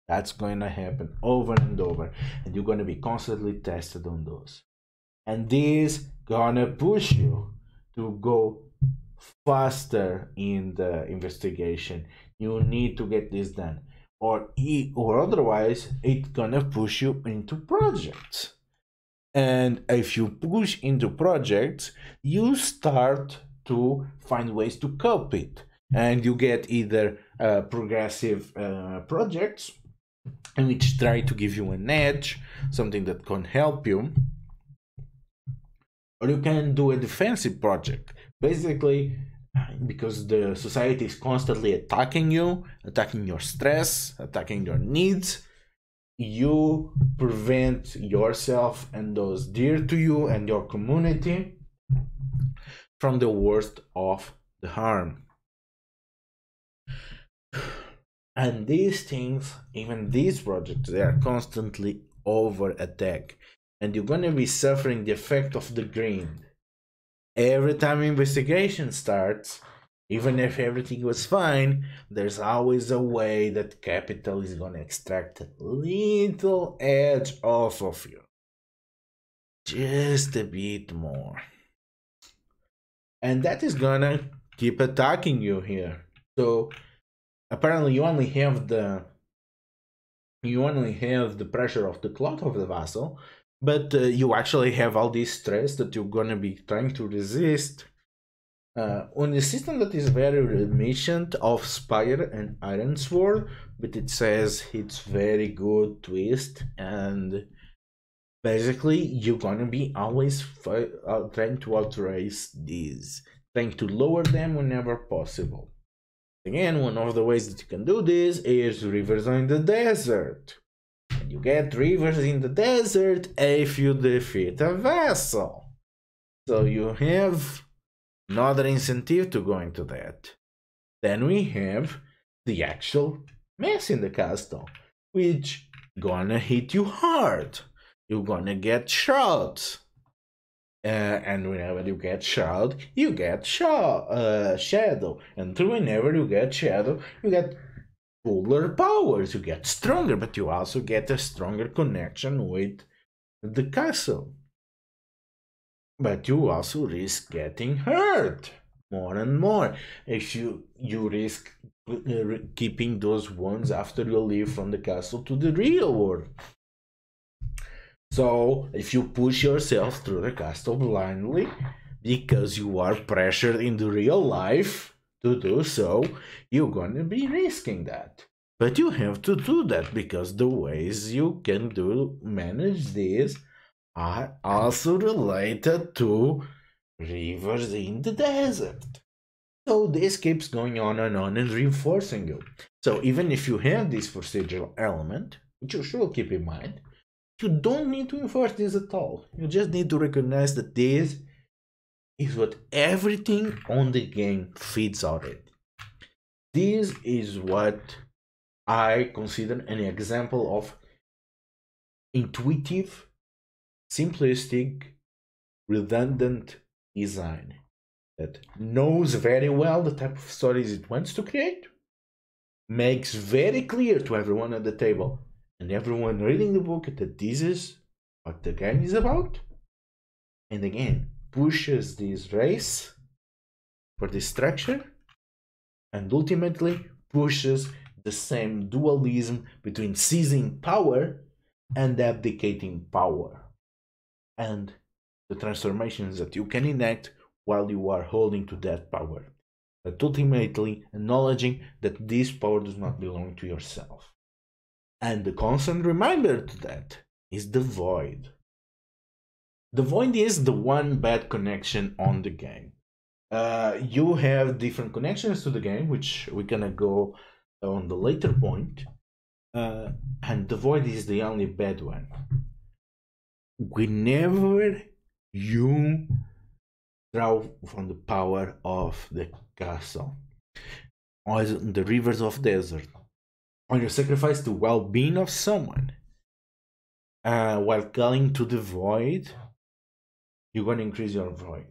That's going to happen over and over, and you're going to be constantly tested on those. And this gonna push you to go faster in the investigation. You need to get this done, or e or otherwise it's gonna push you into projects. And if you push into projects, you start to find ways to cope it, and you get either uh, progressive uh, projects, which try to give you an edge, something that can help you, or you can do a defensive project, basically because the society is constantly attacking you, attacking your stress, attacking your needs. You prevent yourself and those dear to you and your community from the worst of the harm. And these things, even these projects, they are constantly over attack, and you're going to be suffering the effect of the grind. Every time investigation starts, even if everything was fine, there's always a way that capital is going to extract a little edge off of you. Just a bit more. And that is going to keep attacking you here. So apparently you only have the you only have the pressure of the clock of the vassal, but uh, you actually have all this stress that you're going to be trying to resist. Uh, on a system that is very reminiscent of Spire and Ironsworth, but it says it's very good twist, and basically you're gonna be always fight, uh, trying to outrace these, trying to lower them whenever possible. Again, one of the ways that you can do this is rivers in the desert. And you get rivers in the desert if you defeat a vassal. So you have another incentive to go into that. Then we have the actual mess in the castle, which gonna hit you hard. You're gonna get shot, uh, and whenever you get shot, you get sh uh, shadow, and whenever you get shadow, you get cooler powers, you get stronger, but you also get a stronger connection with the castle. But you also risk getting hurt more and more. If you, you risk keeping those ones after you leave from the castle to the real world. So if you push yourself through the castle blindly because you are pressured in the real life to do so, you're gonna be risking that. But you have to do that because the ways you can do manage this are also related to rivers in the desert. So this keeps going on and on and reinforcing you. So even if you have this procedural element, which you should keep in mind, you don't need to enforce this at all. You just need to recognize that this is what everything on the game feeds out of it. This is what I consider an example of intuitive, simplistic, redundant design that knows very well the type of stories it wants to create, makes very clear to everyone at the table and everyone reading the book that this is what the game is about, and again pushes this race for this structure and ultimately pushes the same dualism between seizing power and abdicating power, and the transformations that you can enact while you are holding to that power, but ultimately acknowledging that this power does not belong to yourself. And the constant reminder to that is the void. The void is the one bad connection on the game. Uh, you have different connections to the game, which we're gonna go on the later point. Uh, and the void is the only bad one. Whenever you draw from the power of the castle, or the rivers of desert, or you sacrifice the well-being of someone, uh, while calling to the void, you're going to increase your void.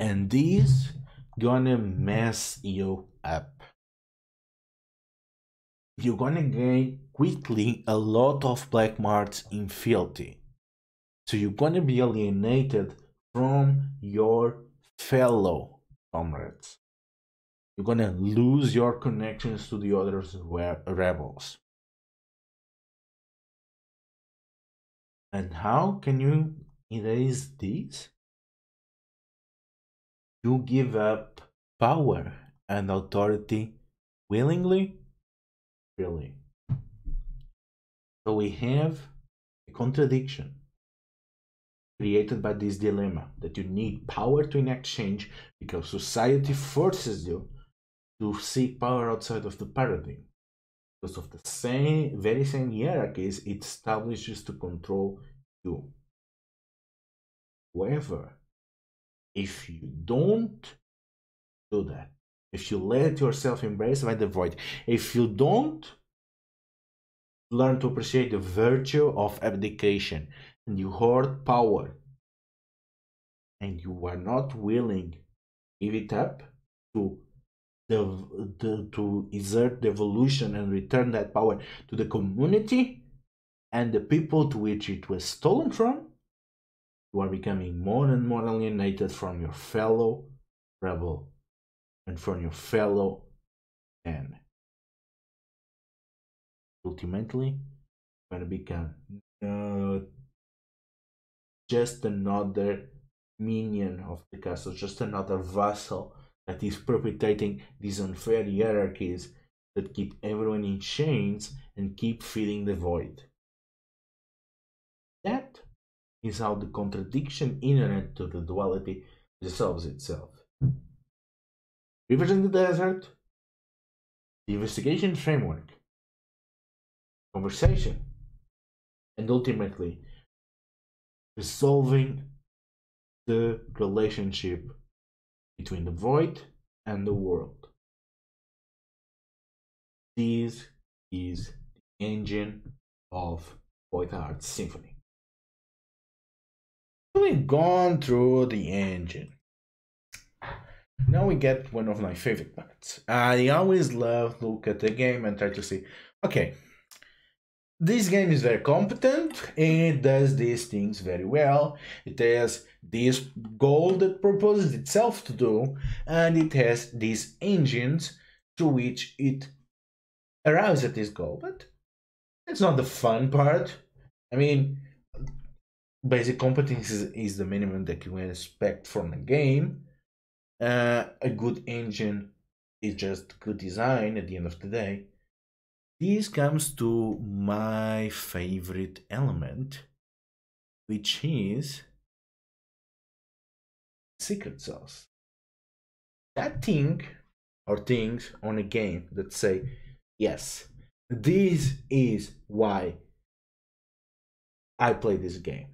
And this going to mess you up. You're going to gain quickly a lot of black marks in fealty. So you're going to be alienated from your fellow comrades. You're going to lose your connections to the other rebels. And how can you erase this? You give up power and authority willingly, freely. So we have a contradiction created by this dilemma that you need power to enact change because society forces you to seek power outside of the paradigm. Because of the same, very same hierarchies it establishes to control you. However, if you don't do that, if you let yourself embrace by the void, if you don't learn to appreciate the virtue of abdication, and you hoard power, and you are not willing to give it up to The, the, to exert the evolution and return that power to the community and the people to which it was stolen from, you are becoming more and more alienated from your fellow rebel and from your fellow man. Ultimately, you're going to become uh, just another minion of the castle, just another vassal that is perpetrating these unfair hierarchies that keep everyone in chains and keep filling the void. That is how the contradiction inherent to the duality resolves itself. Rivers in the desert, the investigation framework, conversation, and ultimately resolving the relationship between the void and the world. This is the engine of Voidheart Symphony. We've gone through the engine. Now we get one of my favorite parts. I always love to look at the game and try to see, okay, this game is very competent, it does these things very well, it has this goal that proposes itself to do, and it has these engines to which it arrives at this goal, but it's not the fun part. I mean, basic competence is, is the minimum that you expect from a game. Uh, a good engine is just good design at the end of the day. This comes to my favorite element, which is secret sauce. That thing or things on a game that say, yes, this is why I play this game.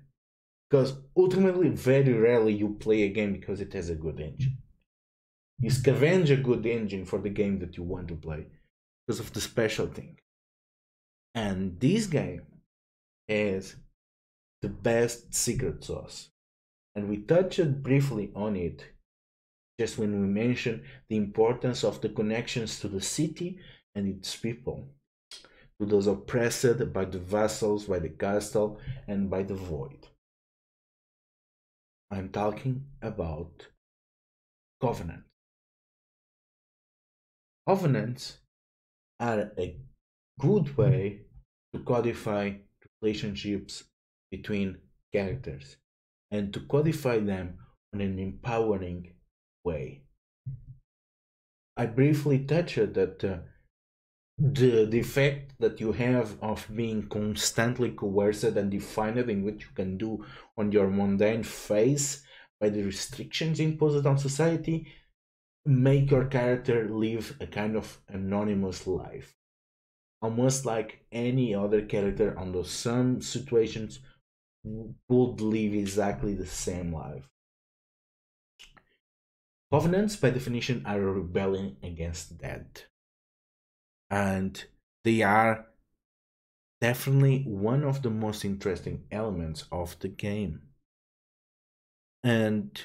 Because ultimately, very rarely you play a game because it has a good engine. You scavenge a good engine for the game that you want to play because of the special thing. And this game is the best secret sauce. And we touched briefly on it just when we mentioned the importance of the connections to the city and its people, to those oppressed by the vassals, by the castle, and by the void. I'm talking about covenants. Covenants are a good way to codify relationships between characters and to codify them in an empowering way. I briefly touched that uh, the, the effect that you have of being constantly coerced and defined in what you can do on your mundane face by the restrictions imposed on society make your character live a kind of anonymous life, almost like any other character under some situations would live exactly the same life. Covenants, by definition, are a rebellion against that, and they are definitely one of the most interesting elements of the game. And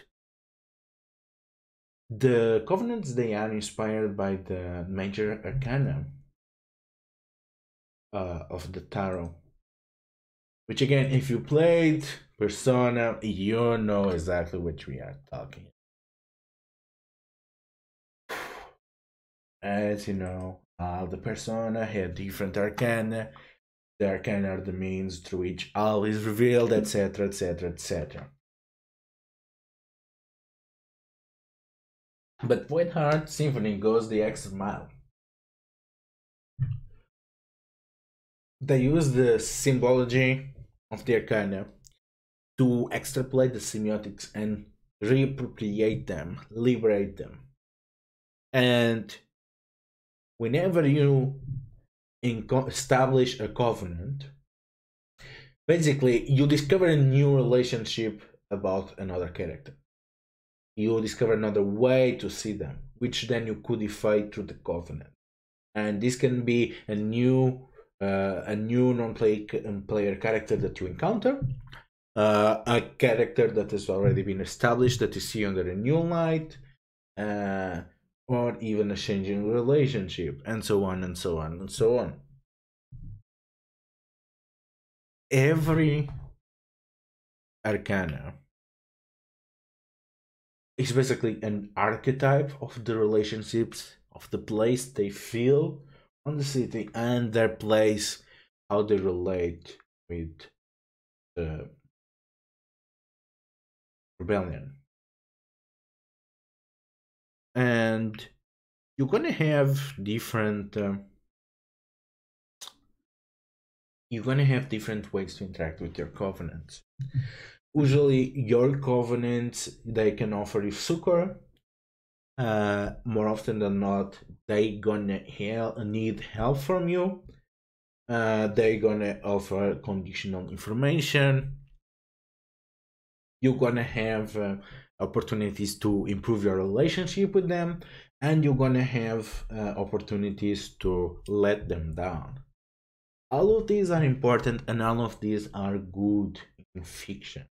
the covenants, they are inspired by the major arcana uh, of the tarot, which again, if you played Persona, you know exactly what we are talking. As you know, uh, the Persona had different arcana. The arcana are the means through which all is revealed, etc, etc, et cetera. But Voidheart Symphony goes the extra mile. They use the symbology of the arcana to extrapolate the semiotics and reappropriate them, liberate them. And whenever you establish a covenant, basically you discover a new relationship about another character. You discover another way to see them, which then you codify through the covenant. And this can be a new uh, a new non-player character that you encounter, uh, a character that has already been established that you see under a new light, uh, or even a changing relationship, and so on and so on and so on. Every arcana is basically an archetype of the relationships, of the place they feel on the city and their place, how they relate with the rebellion. And you're gonna have different uh, you're gonna have different ways to interact with your covenants. Usually your covenants, they can offer you succor. Uh, more often than not, they gonna help, need help from you. Uh, they gonna offer conditional information. You're gonna have uh, opportunities to improve your relationship with them, and you're gonna have uh, opportunities to let them down. All of these are important, and all of these are good in fiction.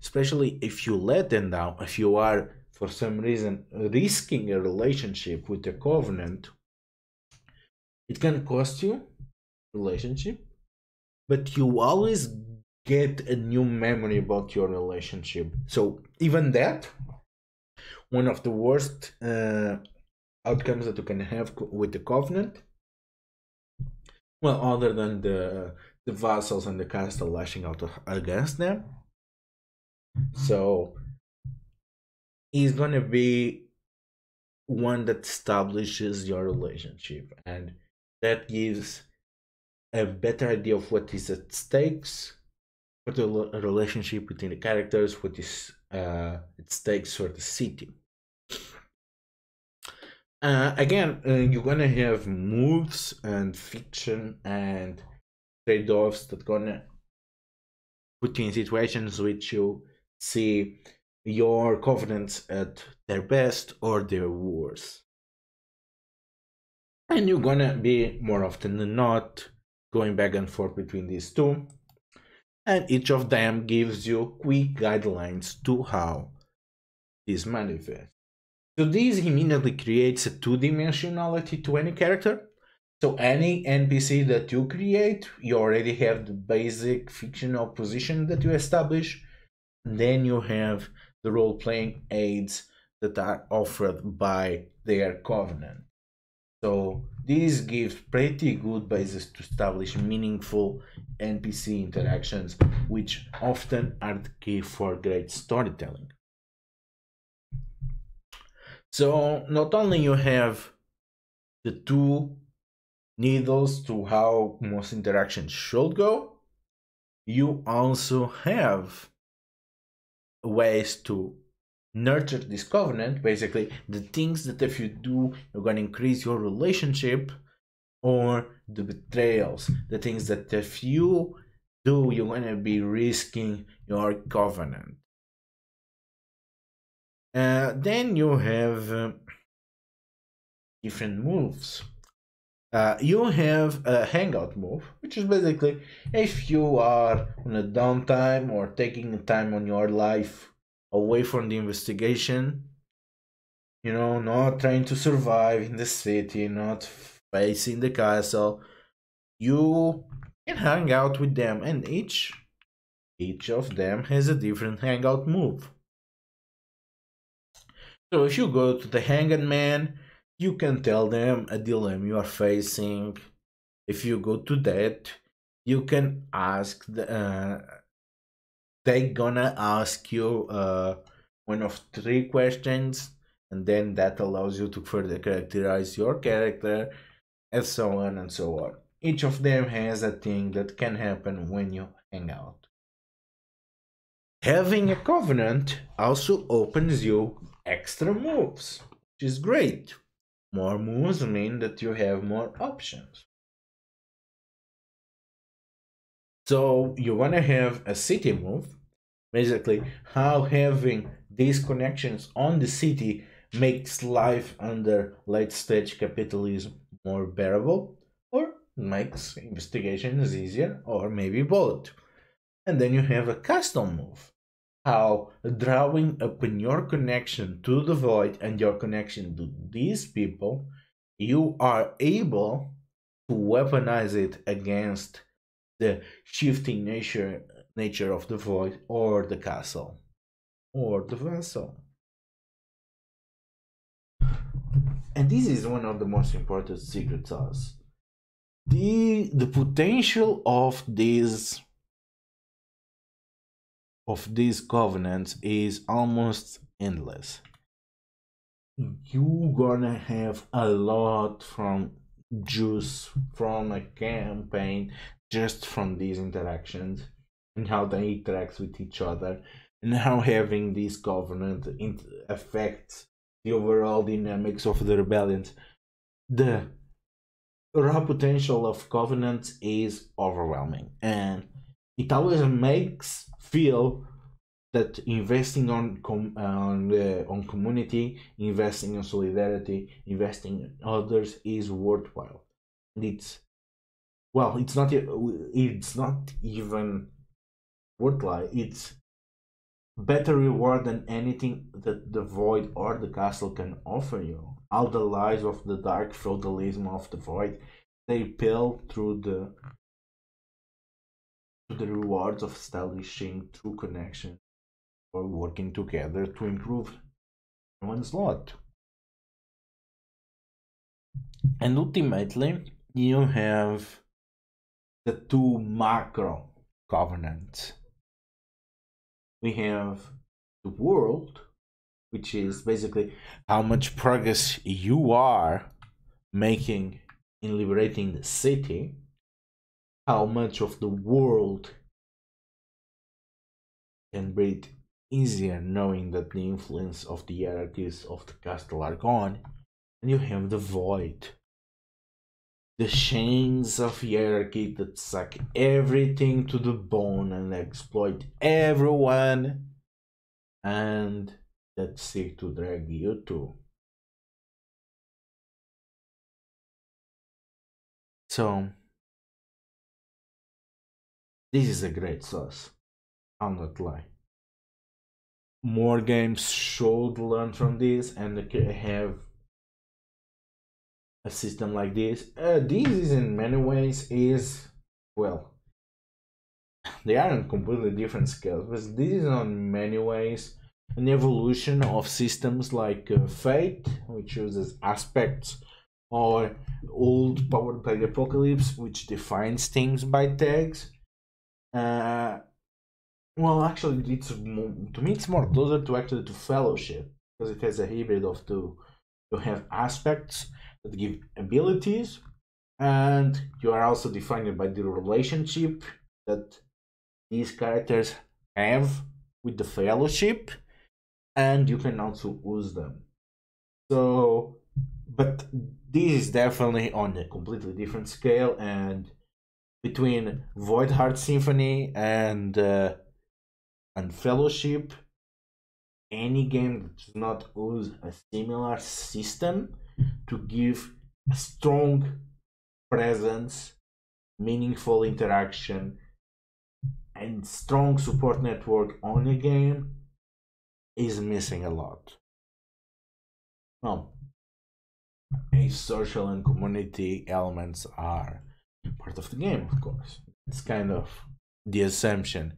Especially if you let them down, if you are, for some reason, risking a relationship with a covenant, it can cost you relationship, but you always get a new memory about your relationship. So even that, one of the worst uh, outcomes that you can have with the covenant, well, other than the the vassals and the castle lashing out against them. So it's gonna be one that establishes your relationship, and that gives a better idea of what is at stakes for the relationship between the characters, what is uh, at stakes for the city. Uh, again, uh, you're gonna have moves and fiction and trade-offs that gonna put you in situations which you see your covenants at their best or their worst. And you're gonna be, more often than not, going back and forth between these two. And each of them gives you quick guidelines to how this manifests. So this immediately creates a two-dimensionality to any character. So any N P C that you create, you already have the basic fictional position that you establish. Then you have the role-playing aids that are offered by their covenant. So this gives pretty good basis to establish meaningful N P C interactions, which often are the key for great storytelling. So not only you have the two needles to how most interactions should go, you also have ways to nurture this covenant. Basically, the things that if you do, you're going to increase your relationship, or the betrayals, the things that if you do, you're going to be risking your covenant. Uh, then you have uh, different moves. Uh, you have a hangout move, which is basically if you are on a downtime or taking time on your life away from the investigation, you know, not trying to survive in the city, not facing the castle, you can hang out with them, and each each of them has a different hangout move. So if you go to the Hanged Man, you can tell them a dilemma you are facing. If you go to that, you can ask the, uh, they're gonna ask you uh, one of three questions, and then that allows you to further characterize your character, and so on and so on. Each of them has a thing that can happen when you hang out. Having a covenant also opens you extra moves, which is great. More moves mean that you have more options. So you want to have a city move, basically how having these connections on the city makes life under late-stage capitalism more bearable, or makes investigations easier, or maybe both. And then you have a castle move, how drawing upon your connection to the void and your connection to these people, you are able to weaponize it against the shifting nature nature of the void, or the castle, or the vessel. And this is one of the most important secret sauce. The, the potential of these of these covenants is almost endless. You're gonna have a lot from juice from a campaign just from these interactions, and how they interact with each other, and how having this covenant affects the overall dynamics of the rebellions. The raw potential of covenants is overwhelming, and it always makes feel that investing on com on, uh, on community, investing on solidarity, investing in others is worthwhile. And it's, well, it's not it's not even worthwhile. It's better reward than anything that the Void or the Castle can offer you. All the lies of the dark feudalism of the Void, they pale through the the rewards of establishing true connection or working together to improve one's lot. And ultimately, you have the two macro covenants. We have the world, which is basically how much progress you are making in liberating the city, how much of the world can breathe easier knowing that the influence of the hierarchies of the castle are gone. And you have the Void, the chains of hierarchy that suck everything to the bone and exploit everyone, and that seek to drag you to. So this is a great source, I'll not lie. More games should learn from this and have a system like this. Uh, this is in many ways is, well, they are on completely different scales, but this is on many ways an evolution of systems like uh, Fate, which uses aspects, or old Powered by the Apocalypse, which defines things by tags. Uh, well, actually, it's more, to me it's more closer to actually to Fellowship, because it has a hybrid of two. You have aspects that give abilities, and you are also defined by the relationship that these characters have with the Fellowship, and you can also use them. So, but this is definitely on a completely different scale, and between Voidheart Symphony and uh, and Fellowship, any game that does not use a similar system to give a strong presence, meaningful interaction, and strong support network on a game is missing a lot. Well, a social and community elements are part of the game, of course. It's kind of the assumption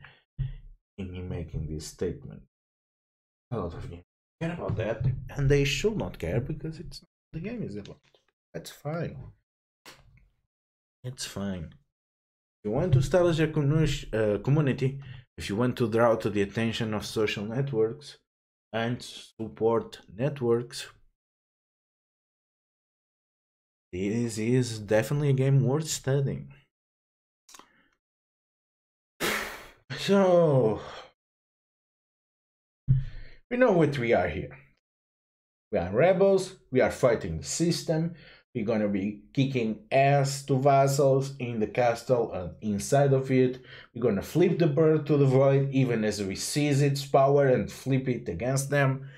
in me making this statement. A lot of games care about that, and they should not care because it's not the game is about. That's fine. It's fine. If you want to establish a uh, community, if you want to draw to the attention of social networks and support networks, this is definitely a game worth studying. So, we know what we are here. We are rebels, we are fighting the system, we're gonna be kicking ass to vassals in the castle and inside of it, we're gonna flip the bird to the Void even as we seize its power and flip it against them.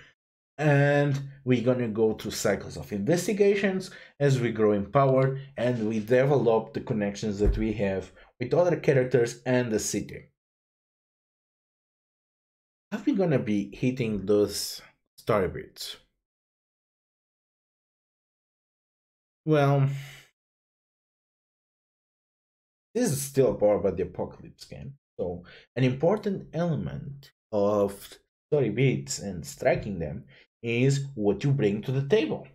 And we're gonna go through cycles of investigations as we grow in power and we develop the connections that we have with other characters and the city. How are we gonna be hitting those story beats? Well, this is still Powered by the Apocalypse game, so an important element of story beats and striking them is what you bring to the table.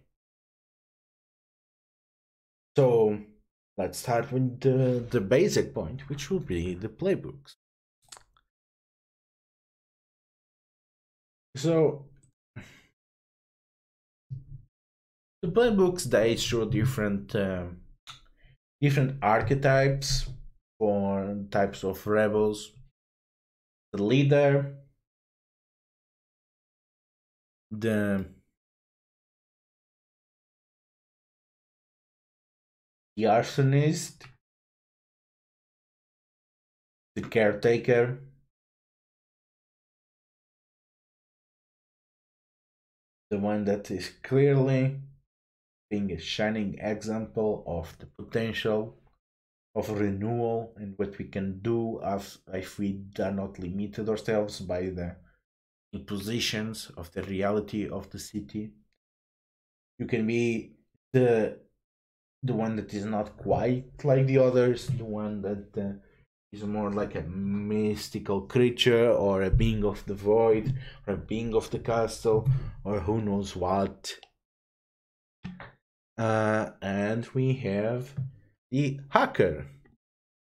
So let's start with the, the basic point, which will be the playbooks. So the playbooks, they show different uh, different archetypes or types of rebels, the leader, the the arsonist, the caretaker, the one that is clearly being a shining example of the potential of renewal and what we can do if, if we are not limited ourselves by the impositions of the reality of the city. You can be the the one that is not quite like the others, the one that uh, is more like a mystical creature, or a being of the void, or a being of the castle, or who knows what. Uh, and we have the hacker,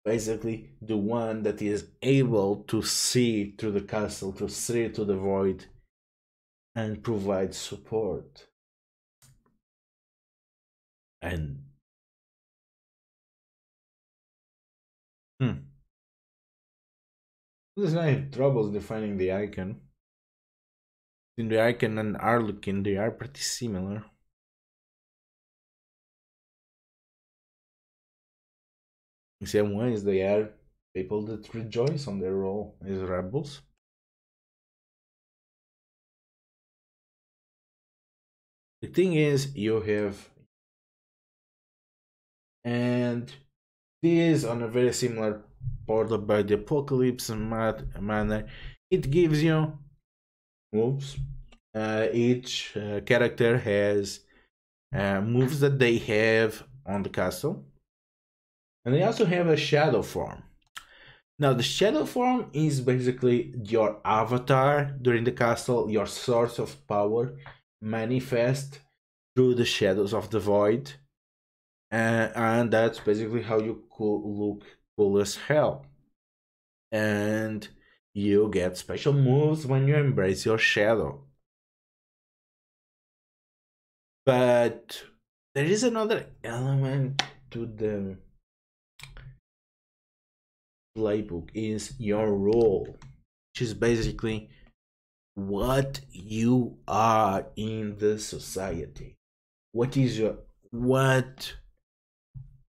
basically the one that is able to see through the castle, to see through the void, and provide support. And hmm. This guy had troubles defining the icon. In the icon and Arlequin, they are pretty similar. In some ways, they are people that rejoice on their role as rebels. The thing is, you have, and this on a very similar Powered by the Apocalypse manner, it gives you moves. Uh, each uh, character has uh, moves that they have on the castle. And they also have a shadow form. Now the shadow form is basically your avatar during the castle, your source of power manifest through the shadows of the void. Uh, and that's basically how you could look cool as hell. And you get special moves when you embrace your shadow. But there is another element to the playbook, is your role, which is basically what you are in the society. What is your, what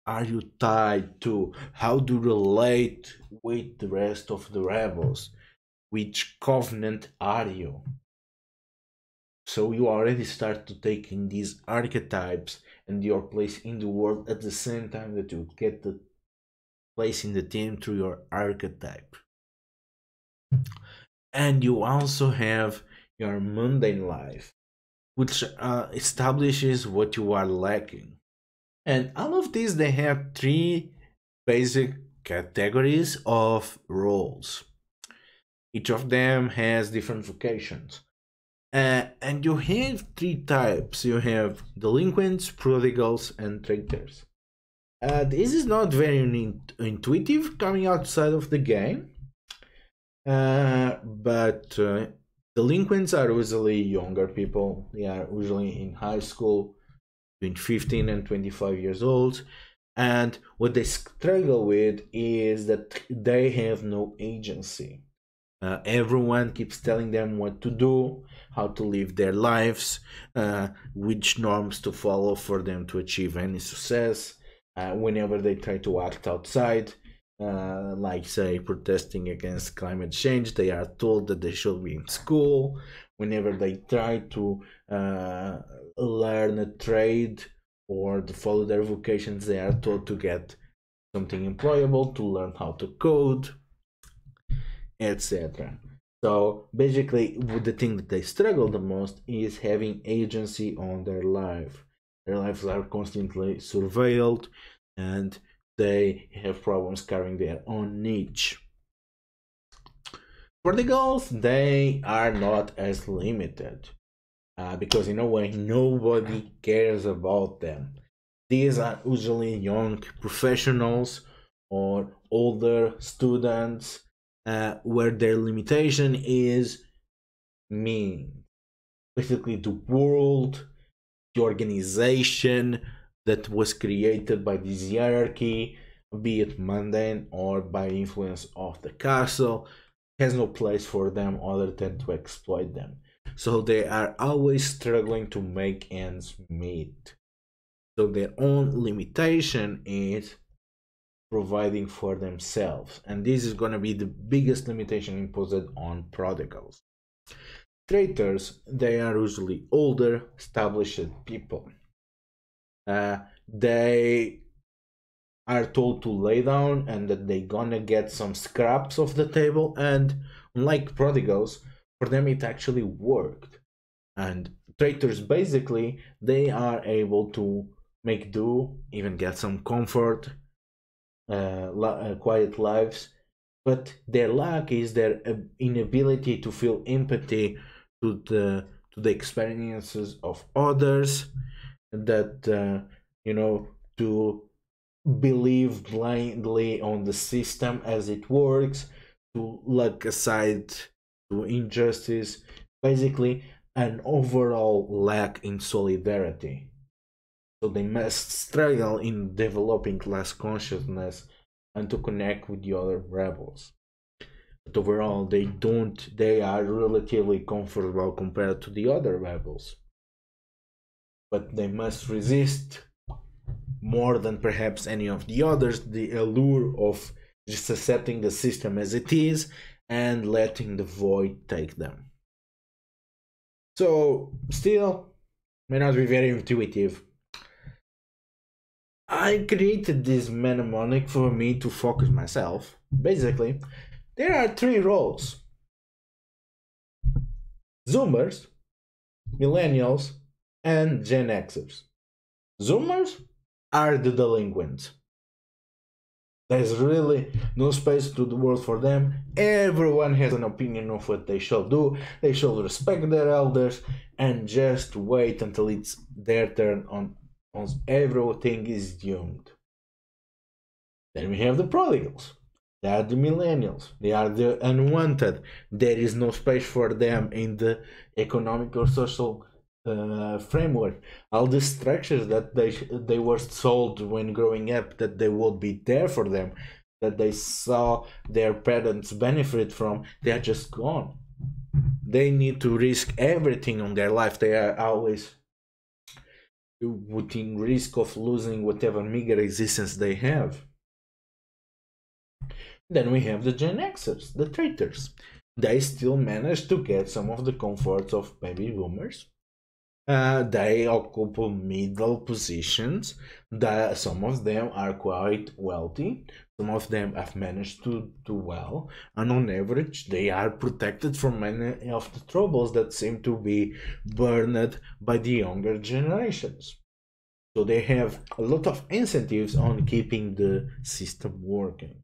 are you tied to? How do you relate with the rest of the rebels? Which covenant are you? So you already start to take in these archetypes and your place in the world at the same time that you get the place in the team through your archetype. And you also have your mundane life, which uh, establishes what you are lacking. And all of these, they have three basic categories of roles. Each of them has different vocations. Uh, and you have three types. You have delinquents, prodigals, and traitors. Uh, this is not very in intuitive coming outside of the game, uh, but uh, delinquents are usually younger people. They are usually in high school, between fifteen and twenty-five years old, and what they struggle with is that they have no agency. Uh, everyone keeps telling them what to do, how to live their lives, uh, which norms to follow for them to achieve any success. Uh, whenever they try to act outside, uh, like say protesting against climate change, they are told that they should be in school. Whenever they try to uh, learn a trade or to follow their vocations, they are told to get something employable, to learn how to code, et cetera. So basically, the thing that they struggle the most is having agency on their life. Their lives are constantly surveilled, and they have problems carrying their own niche. For the girls, they are not as limited, uh, because in a way nobody cares about them. These are usually young professionals or older students, uh, where their limitation is mean. Basically the world, the organization that was created by this hierarchy, be it mundane or by influence of the castle, has no place for them other than to exploit them. So they are always struggling to make ends meet. So their own limitation is providing for themselves, and this is going to be the biggest limitation imposed on prodigals. Traitors, they are usually older, established people. Uh, they are told to lay down and that they're gonna get some scraps off the table, and unlike prodigals, for them it actually worked. And traitors, basically, they are able to make do, even get some comfort, uh, li uh, quiet lives, but their lack is their uh, inability to feel empathy to the to the experiences of others, that uh, you know, to believe blindly on the system as it works, to look aside to injustice, basically an overall lack in solidarity. So they must struggle in developing class consciousness and to connect with the other rebels. But overall, they don't, they are relatively comfortable compared to the other rebels. But they must resist more than perhaps any of the others the allure of just accepting the system as it is and letting the void take them. So still may not be very intuitive. I created this mnemonic for me to focus myself. Basically, there are three roles: Zoomers, Millennials, and Gen Xers. Zoomers are the delinquents. There's really no space to the world for them. Everyone has an opinion of what they shall do. They shall respect their elders and just wait until it's their turn on, on everything is doomed. Then we have the prodigals. They are the millennials. They are the unwanted. There is no space for them in the economic or social Uh, framework. All the structures that they they were sold when growing up, that they would be there for them, that they saw their parents benefit from, they are just gone. They need to risk everything on their life. They are always within risk of losing whatever meager existence they have. Then we have the Gen Xers, the traitors. They still manage to get some of the comforts of baby boomers. Uh, they occupy middle positions. The, some of them are quite wealthy, some of them have managed to do well, and on average they are protected from many of the troubles that seem to be burdened by the younger generations. So they have a lot of incentives on keeping the system working.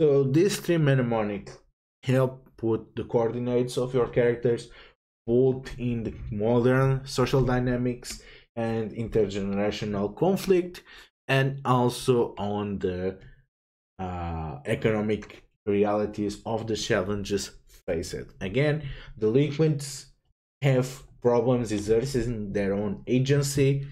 So these three mnemonics help put the coordinates of your characters both in the modern social dynamics and intergenerational conflict, and also on the uh, economic realities of the challenges faced. Again, delinquents have problems exercising their own agency,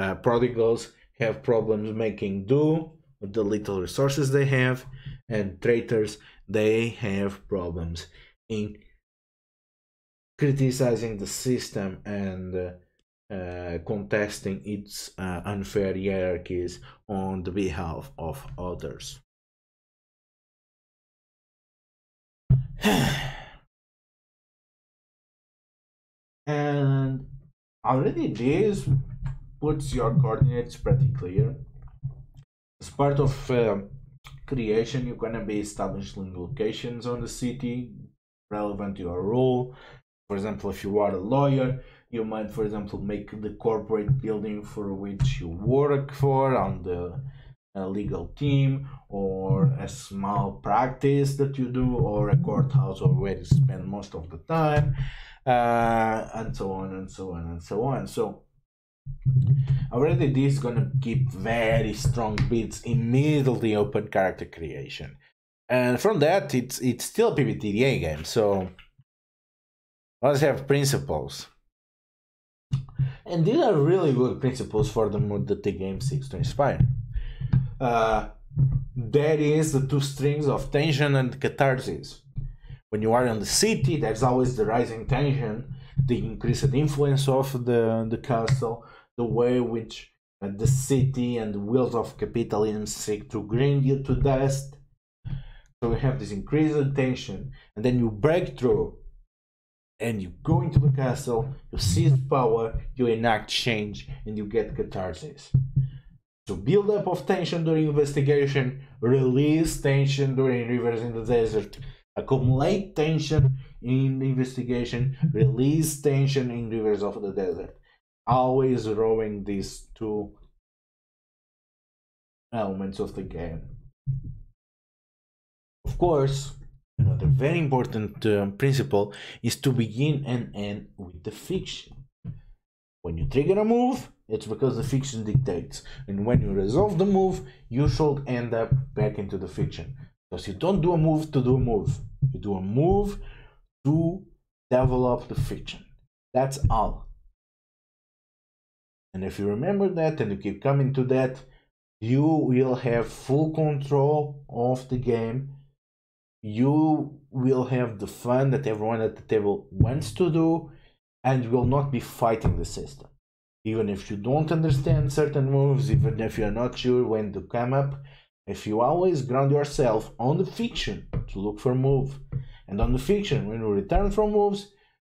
uh, prodigals have problems making do with the little resources they have, and traitors, they have problems in criticizing the system and uh, uh, contesting its uh, unfair hierarchies on the behalf of others. And already this puts your coordinates pretty clear. As part of uh, creation, you're gonna be establishing locations on the city relevant to your role. For example, if you are a lawyer, you might, for example, make the corporate building for which you work for on the uh, legal team, or a small practice that you do, or a courthouse or where you spend most of the time, uh, and so on and so on and so on. So already this is going to keep very strong bits immediately open character creation. And from that, it's, it's still a P B T D A game, so let's have principles. And these are really good principles for the mood that the game seeks to inspire. Uh, there is the two strings of tension and catharsis. When you are in the city, there's always the rising tension, the increased influence of the, the castle, the way which uh, the city and the wheels of capitalism seek to grind you to dust. So we have this increased tension, and then you break through. And you go into the castle, you seize power, you enact change, and you get catharsis. So build up of tension during investigation, release tension during rivers in the desert, accumulate tension in investigation, release tension in Rivers of the Desert. Always drawing these two elements of the game. Of course, another very important uh, principle is to begin and end with the fiction. When you trigger a move, it's because the fiction dictates, and when you resolve the move, you should end up back into the fiction. Because you don't do a move to do a move, you do a move to develop the fiction. That's all. And if you remember that and you keep coming to that, you will have full control of the game. You will have the fun that everyone at the table wants to do, and will not be fighting the system. Even if you don't understand certain moves, even if you're not sure when to come up, if you always ground yourself on the fiction to look for move, and on the fiction when you return from moves,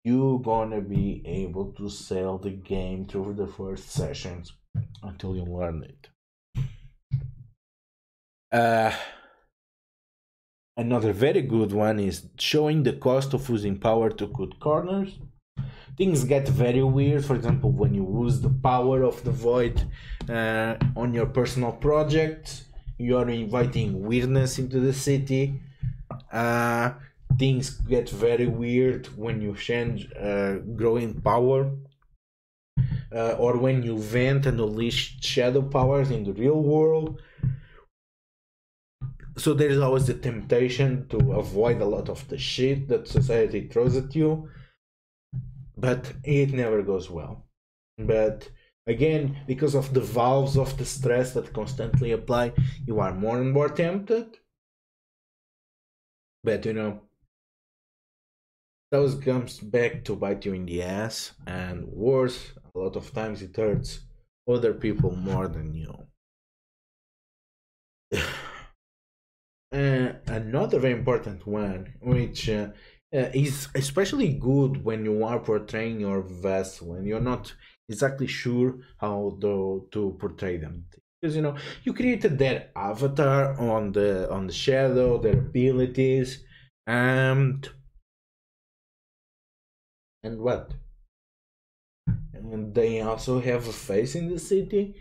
you're gonna be able to sell the game through the first sessions until you learn it. Uh, another very good one is showing the cost of using power to cut corners. Things get very weird, for example, when you use the power of the void uh, on your personal projects, you are inviting weirdness into the city. Uh, things get very weird when you change uh, growing power, uh, or when you vent and unleash shadow powers in the real world. So there is always the temptation to avoid a lot of the shit that society throws at you. But it never goes well. But again, because of the valves of the stress that constantly apply, you are more and more tempted. But you know, those comes back to bite you in the ass, and worse, a lot of times it hurts other people more than you. uh, another very important one, which uh, Uh, is especially good when you are portraying your vessel and you're not exactly sure how to, to portray them, because you know you created their avatar on the on the shadow, their abilities, and and what, and they also have a face in the city,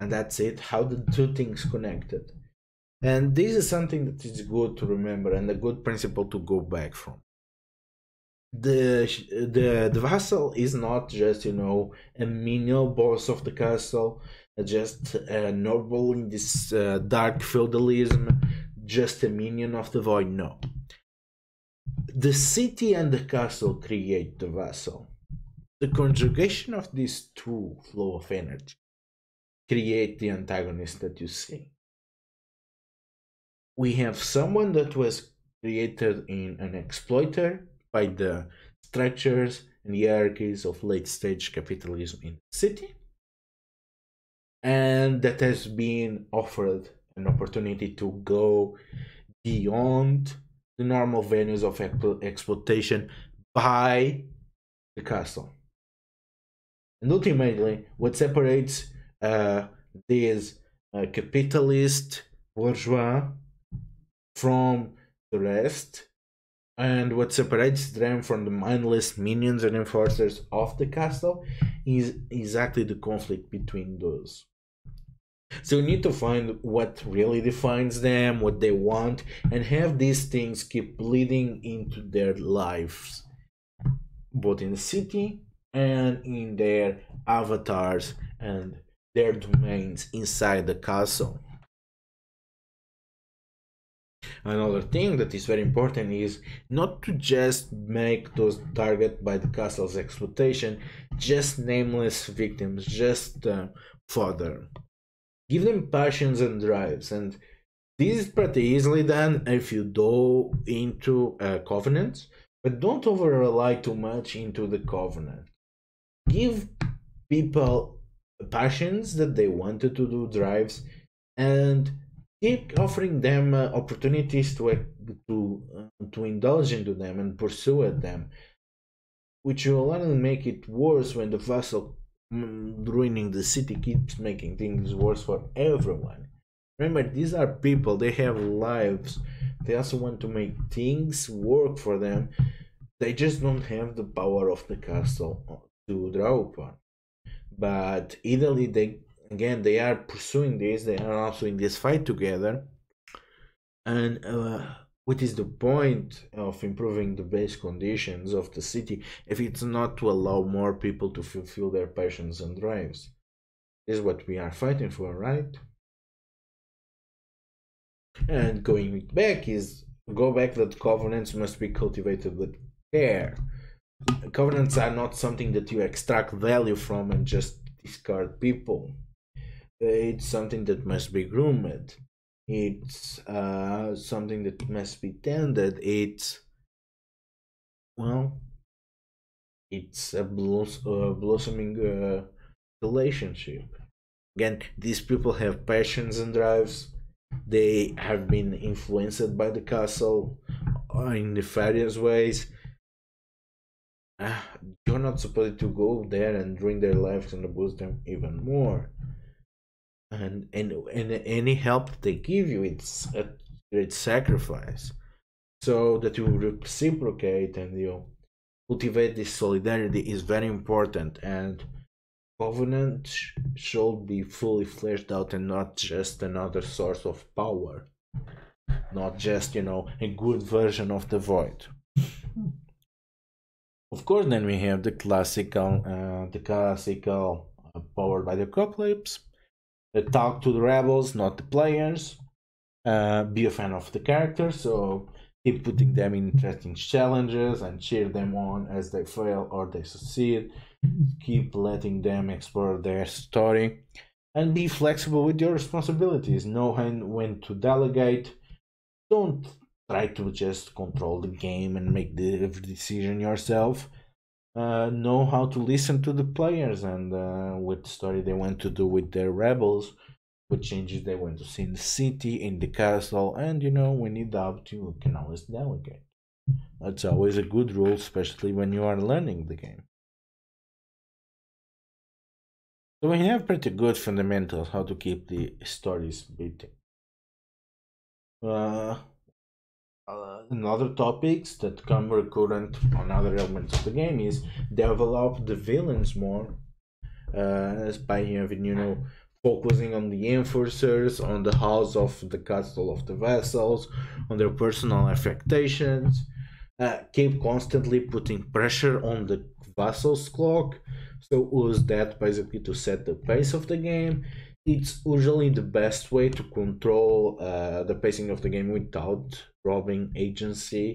and that's it. How the two things connected. And this is something that is good to remember and a good principle to go back from. The, the, the vassal is not just, you know, a menial boss of the castle, just a noble in this uh, dark feudalism, just a minion of the void. No. The city and the castle create the vassal. The conjugation of these two flows of energy create the antagonist that you see. We have someone that was created in an exploiter by the structures and hierarchies of late-stage capitalism in the city, and that has been offered an opportunity to go beyond the normal venues of exploitation by the castle. And ultimately, what separates uh, these uh, capitalist bourgeois from the rest, and what separates them from the mindless minions and enforcers of the castle, is exactly the conflict between those. So you need to find what really defines them, what they want, and have these things keep bleeding into their lives, both in the city and in their avatars and their domains inside the castle. Another thing that is very important is not to just make those targeted by the castle's exploitation just nameless victims, just uh, fodder. Give them passions and drives, and this is pretty easily done if you go into uh, covenants, but don't over-rely too much into the covenant. Give people passions that they wanted to do, drives, and keep offering them uh, opportunities to uh, to uh, to indulge into them and pursue at them, which will only make it worse when the vassal mm, ruining the city keeps making things worse for everyone. Remember, these are people; they have lives. They also want to make things work for them, they just don't have the power of the castle to draw upon. But Italy, they again, they are pursuing this. They are also in this fight together. And uh, what is the point of improving the base conditions of the city if it's not to allow more people to fulfill their passions and drives? This is what we are fighting for, right? And going back is go back that covenants must be cultivated with care. Covenants are not something that you extract value from and just discard people. It's something that must be groomed. It's uh, something that must be tended. It's, well, it's a bloss uh, blossoming uh, relationship. Again, these people have passions and drives. They have been influenced by the castle in nefarious ways. Uh, you're not supposed to go there and ruin their lives and abuse them even more. And, and and any help they give you, it's a great sacrifice, so that you reciprocate and you cultivate this solidarity is very important. And covenant should be fully fleshed out and not just another source of power, not just, you know, a good version of the void. Of course, then we have the classical, uh, the classical uh, Powered by the Apocalypse. Uh, talk to the rebels, not the players. Uh, be a fan of the characters, so keep putting them in interesting challenges and cheer them on as they fail or they succeed. Keep letting them explore their story and be flexible with your responsibilities. Know when to delegate. Don't try to just control the game and make the decision yourself. Uh, know how to listen to the players and uh, what story they want to do with their rebels, what changes they want to see in the city, in the castle, and you know, when you doubt, you can always delegate. That's always a good rule, especially when you are learning the game. So we have pretty good fundamentals how to keep the stories beating. Uh, Uh, and other topics that come recurrent on other elements of the game is develop the villains more, uh, by having, you know, focusing on the enforcers, on the house of the castle of the vassals, on their personal affectations. Uh, keep constantly putting pressure on the vassals clock, so use that basically to set the pace of the game. It's usually the best way to control uh, the pacing of the game without robbing agency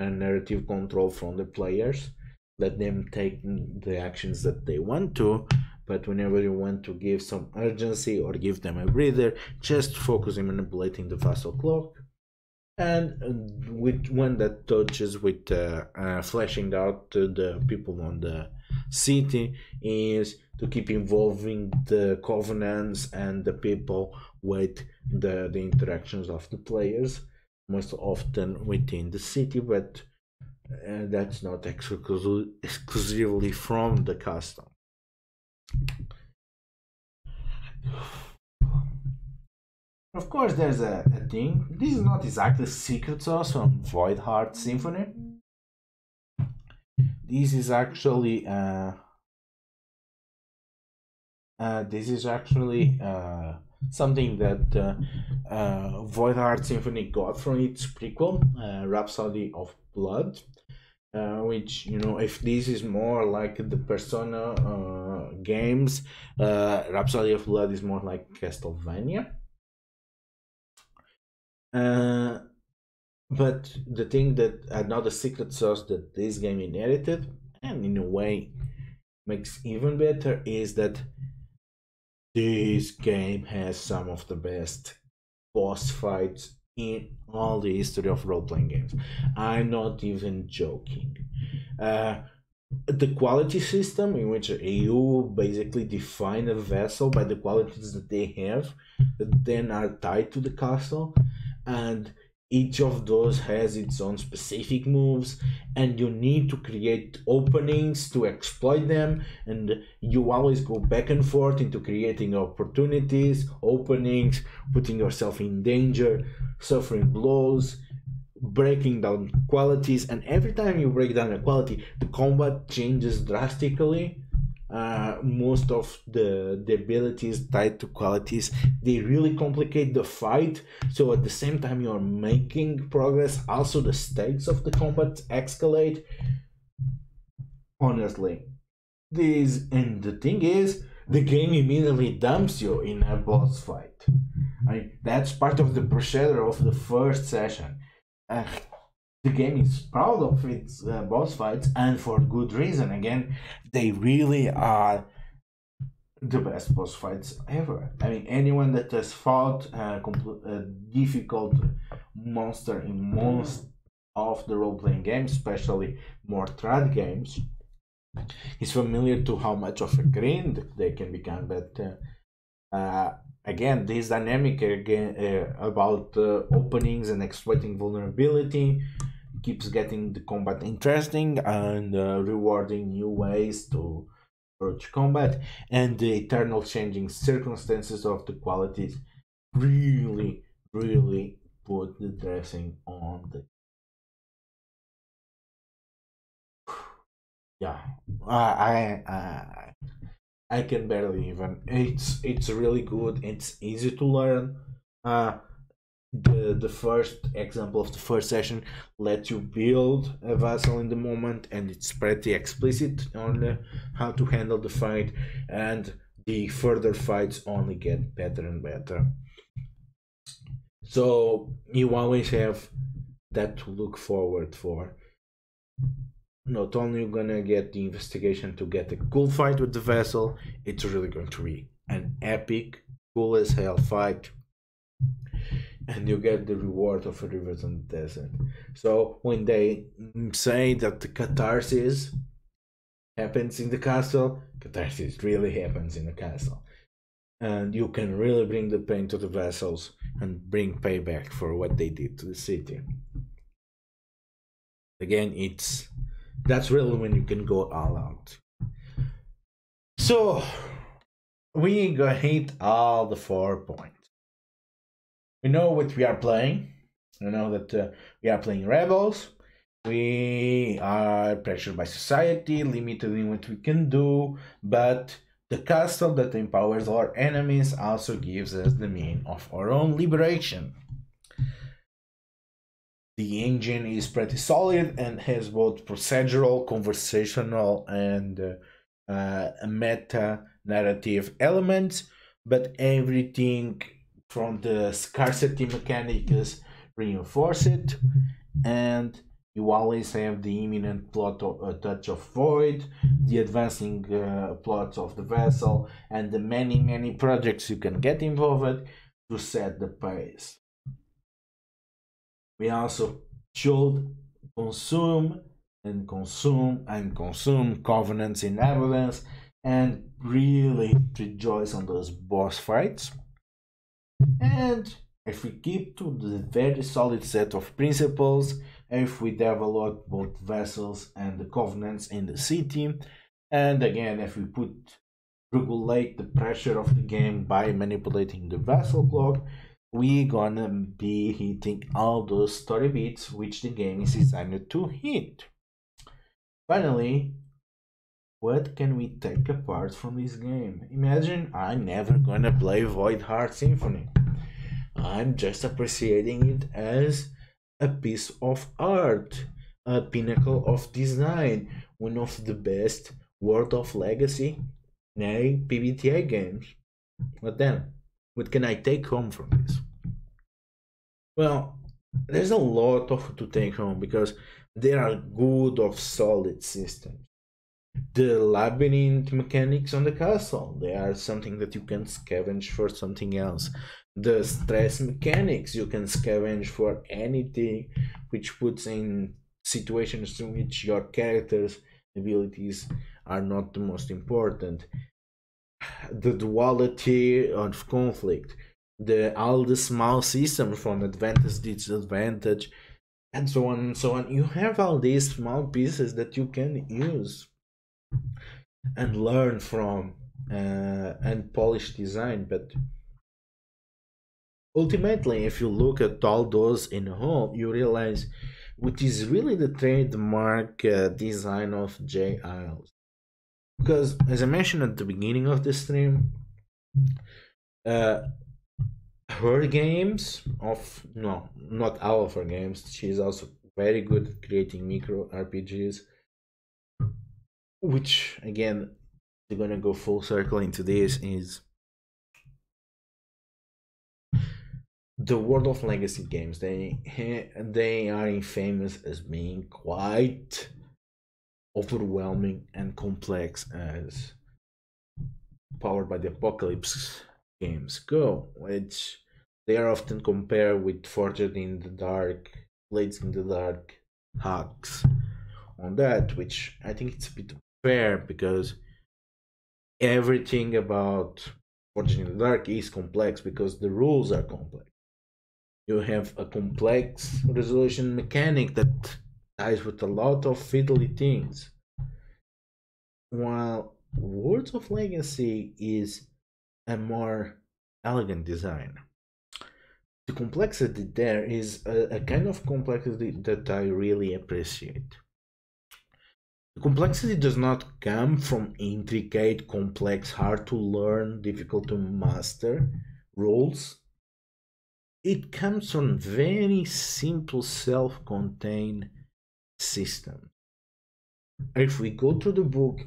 and narrative control from the players. Let them take the actions that they want to, but whenever you want to give some urgency or give them a breather, just focus on manipulating the vassal clock. And with one that touches with uh, uh, fleshing out to the people on the city is to keep involving the covenants and the people with the, the interactions of the players, most often within the city, but uh, that's not exclu exclusively from the castle. Of course, there's a, a thing. This is not exactly secret sauce from Voidheart Symphony. This is actually uh, uh, this is actually uh, something that uh, uh, Voidheart Symphony got from its prequel, uh, Rhapsody of Blood, uh, which, you know, if this is more like the Persona uh, games, uh, Rhapsody of Blood is more like Castlevania. Uh, But the thing that another secret sauce that this game inherited and in a way makes even better is that this game has some of the best boss fights in all the history of role-playing games. I'm not even joking. Uh, the quality system in which you basically define a vessel by the qualities that they have that then are tied to the castle, and each of those has its own specific moves, and you need to create openings to exploit them, and you always go back and forth into creating opportunities, openings, putting yourself in danger, suffering blows, breaking down qualities, and every time you break down a quality, the combat changes drastically. Uh, most of the, the abilities tied to qualities, they really complicate the fight, so at the same time you're making progress, also the stakes of the combat escalate. Honestly, this, and the thing is, the game immediately dumps you in a boss fight. I, that's part of the procedure of the first session. Uh, the game is proud of its uh, boss fights, and for good reason. Again, they really are the best boss fights ever. I mean, anyone that has fought a, a difficult monster in most of the role-playing games, especially more trad games, is familiar to how much of a grind they can become. But uh, uh, again, this dynamic again, uh, about uh, openings and exploiting vulnerability keeps getting the combat interesting and uh, rewarding new ways to approach combat, and the eternal changing circumstances of the qualities really, really put the dressing on the... Yeah, I... I, I... I can barely even. It's it's really good. It's easy to learn. Uh, the the first example of the first session lets you build a vessel in the moment, and it's pretty explicit on uh, how to handle the fight. And the further fights only get better and better. So you always have that to look forward for. Not only you're gonna get the investigation to get a cool fight with the vessel, it's really going to be an epic, cool as hell fight. And you get the reward of a rivers in the desert. So when they say that the catharsis happens in the castle, catharsis really happens in the castle. And you can really bring the pain to the vessels and bring payback for what they did to the city. Again, it's... that's really when you can go all out. So we gonna hit all the four points. We know what we are playing. We know that uh, we are playing rebels. We are pressured by society, limited in what we can do, but the castle that empowers our enemies also gives us the means of our own liberation. The engine is pretty solid and has both procedural, conversational, and uh, meta-narrative elements, but everything from the scarcity mechanics reinforce it, and you always have the imminent plot of a touch of void, the advancing uh, plots of the vessel, and the many, many projects you can get involved to set the pace. We also should consume and consume and consume Covenants in Evidence and really rejoice on those boss fights. And if we keep to the very solid set of principles, if we develop both vessels and the Covenants in the city, and again, if we put regulate the pressure of the game by manipulating the vessel clock, we're gonna be hitting all those story beats which the game is designed to hit. Finally, what can we take apart from this game? Imagine I'm never gonna play Voidheart Symphony. I'm just appreciating it as a piece of art, a pinnacle of design, one of the best World of Legacy, nay, P B T A games. But then, what can I take home from this? Well, there's a lot of to take home because there are good of solid systems. The labyrinth mechanics on the castle, they are something that you can scavenge for something else. The stress mechanics, you can scavenge for anything which puts in situations in which your character's abilities are not the most important. The duality of conflict, the all the small systems from advantage, disadvantage, and so on and so on. You have all these small pieces that you can use and learn from uh, and polish design, but ultimately, if you look at all those in whole, you realize which is really the trademark uh, design of Jay Iles. Because, as I mentioned at the beginning of the stream, uh, her games of no, not all of her games. She is also very good at creating micro R P Gs, which again, we're gonna go full circle into this is the World of Legacy games. They they are infamous as being quite overwhelming and complex as Powered by the Apocalypse games go, which they are often compared with Forged in the Dark, Blades in the Dark, hacks on that, which I think it's a bit fair because everything about Forged in the Dark is complex because the rules are complex. You have a complex resolution mechanic that ties with a lot of fiddly things, while World of Legacy is a more elegant design. The complexity there is a, a kind of complexity that I really appreciate. The complexity does not come from intricate, complex, hard to learn, difficult to master rules. It comes from very simple, self-contained system. If we go through the book,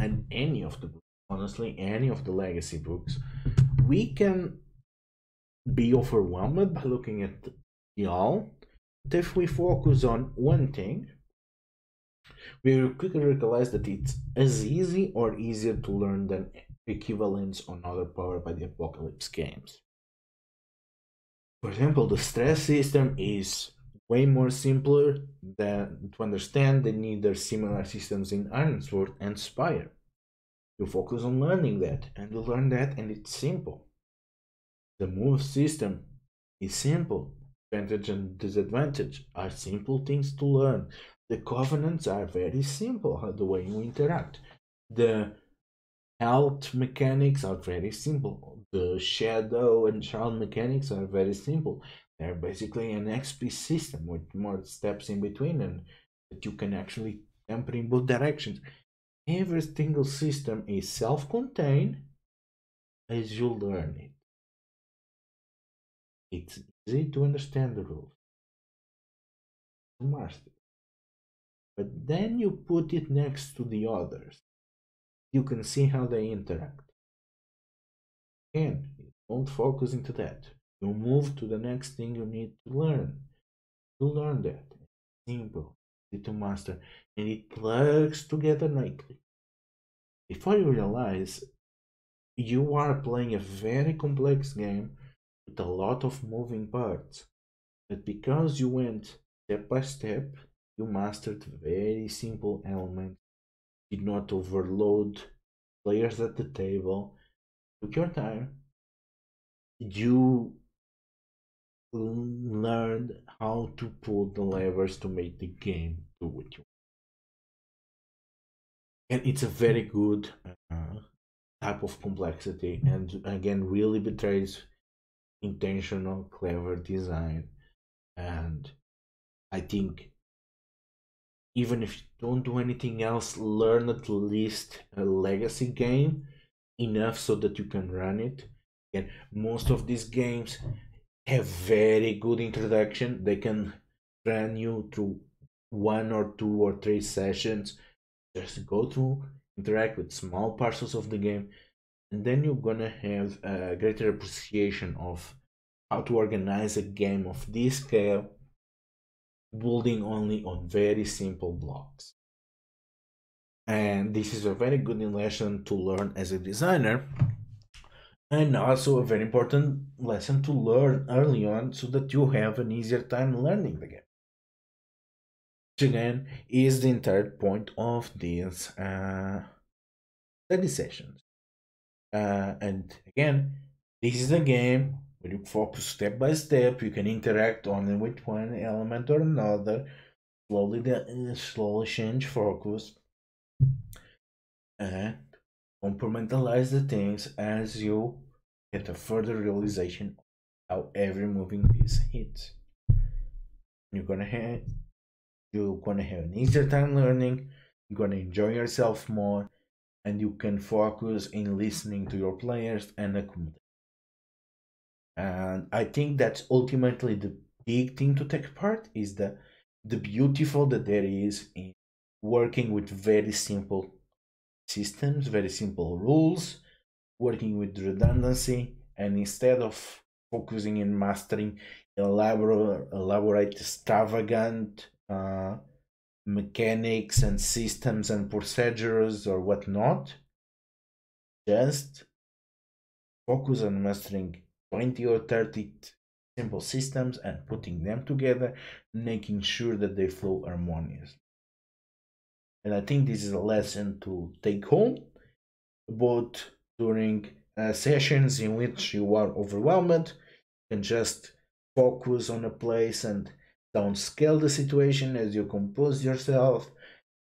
and any of the books, honestly, any of the legacy books, we can be overwhelmed by looking at the all. But if we focus on one thing, we will quickly realize that it's as easy or easier to learn than equivalents on other Powered by the Apocalypse games. For example, the stress system is way more simpler than to understand than either similar systems in Ironsworth and Spire. You focus on learning that, and you learn that, and it's simple. The move system is simple. Advantage and disadvantage are simple things to learn. The covenants are very simple, the way you interact. The health mechanics are very simple. The shadow and child mechanics are very simple. They're basically an X P system with more steps in between and that you can actually temper in both directions. Every single system is self-contained as you learn it. It's easy to understand the rules, to master. But then you put it next to the others. You can see how they interact. Again, you don't focus into that. You move to the next thing you need to learn. You learn that. Simple. To master, and it plugs together nicely. Before you realize, you are playing a very complex game with a lot of moving parts, but because you went step by step, you mastered very simple elements, did not overload players at the table, took your time, you learned how to pull the levers to make the game do what you want. And it's a very good uh, type of complexity, and again really betrays intentional clever design. And I think even if you don't do anything else, learn at least a legacy game enough so that you can run it. And most of these games have very good introduction. They can run you through one or two or three sessions. Just go through, interact with small parcels of the game, and then you're gonna have a greater appreciation of how to organize a game of this scale, building only on very simple blocks. And this is a very good lesson to learn as a designer, and also a very important lesson to learn early on so that you have an easier time learning the game. Which again is the entire point of these uh, study sessions. Uh, and again, this is a game where you focus step by step. You can interact only with one element or another, slowly, the, uh, slowly change focus, and compartmentalize the things as you get a further realization how every moving piece hits. You're gonna have you're gonna have an easier time learning, you're gonna enjoy yourself more, and you can focus in listening to your players and accommodating. And I think that's ultimately the big thing to take part is the the beautiful that there is in working with very simple systems, very simple rules, working with redundancy, and instead of focusing and mastering elaborate, elaborate extravagant uh, mechanics and systems and procedures or whatnot, just focus on mastering twenty or thirty simple systems and putting them together, making sure that they flow harmoniously. And I think this is a lesson to take home, both during uh, sessions in which you are overwhelmed and just focus on a place and downscale the situation as you compose yourself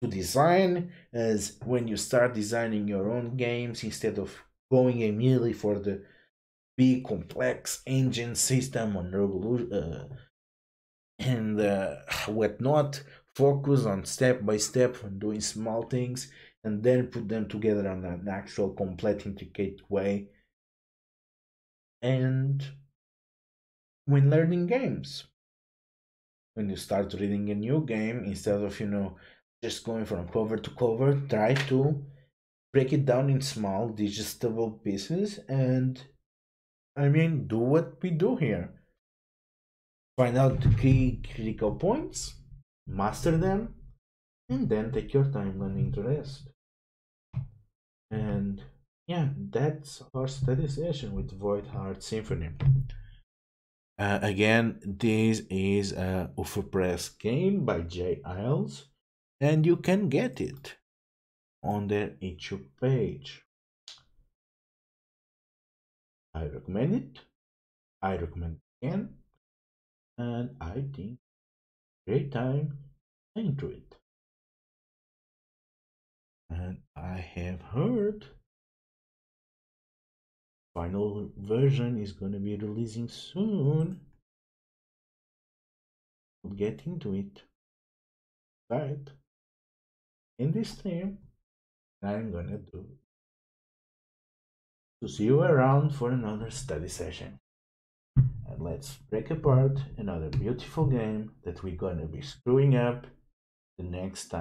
to design, as when you start designing your own games, instead of going immediately for the big complex engine system on revolution uh, and uh, whatnot. Focus on step by step on doing small things and then put them together in an actual complete intricate way. And when learning games, when you start reading a new game, instead of, you know, just going from cover to cover, try to break it down in small digestible pieces. And I mean, do what we do here. Find out the key critical points, master them, and then take your time learning the rest. And yeah, that's our study session with Voidheart Symphony. Uh, again, this is a U F O Press game by Jay Iles, and you can get it on their YouTube page. I recommend it. I recommend it again, and I think great time into it. And I have heard final version is going to be releasing soon. We'll get into it. But in this stream, I'm gonna do to see you around for another study session. And let's break apart another beautiful game that we're gonna be screwing up the next time.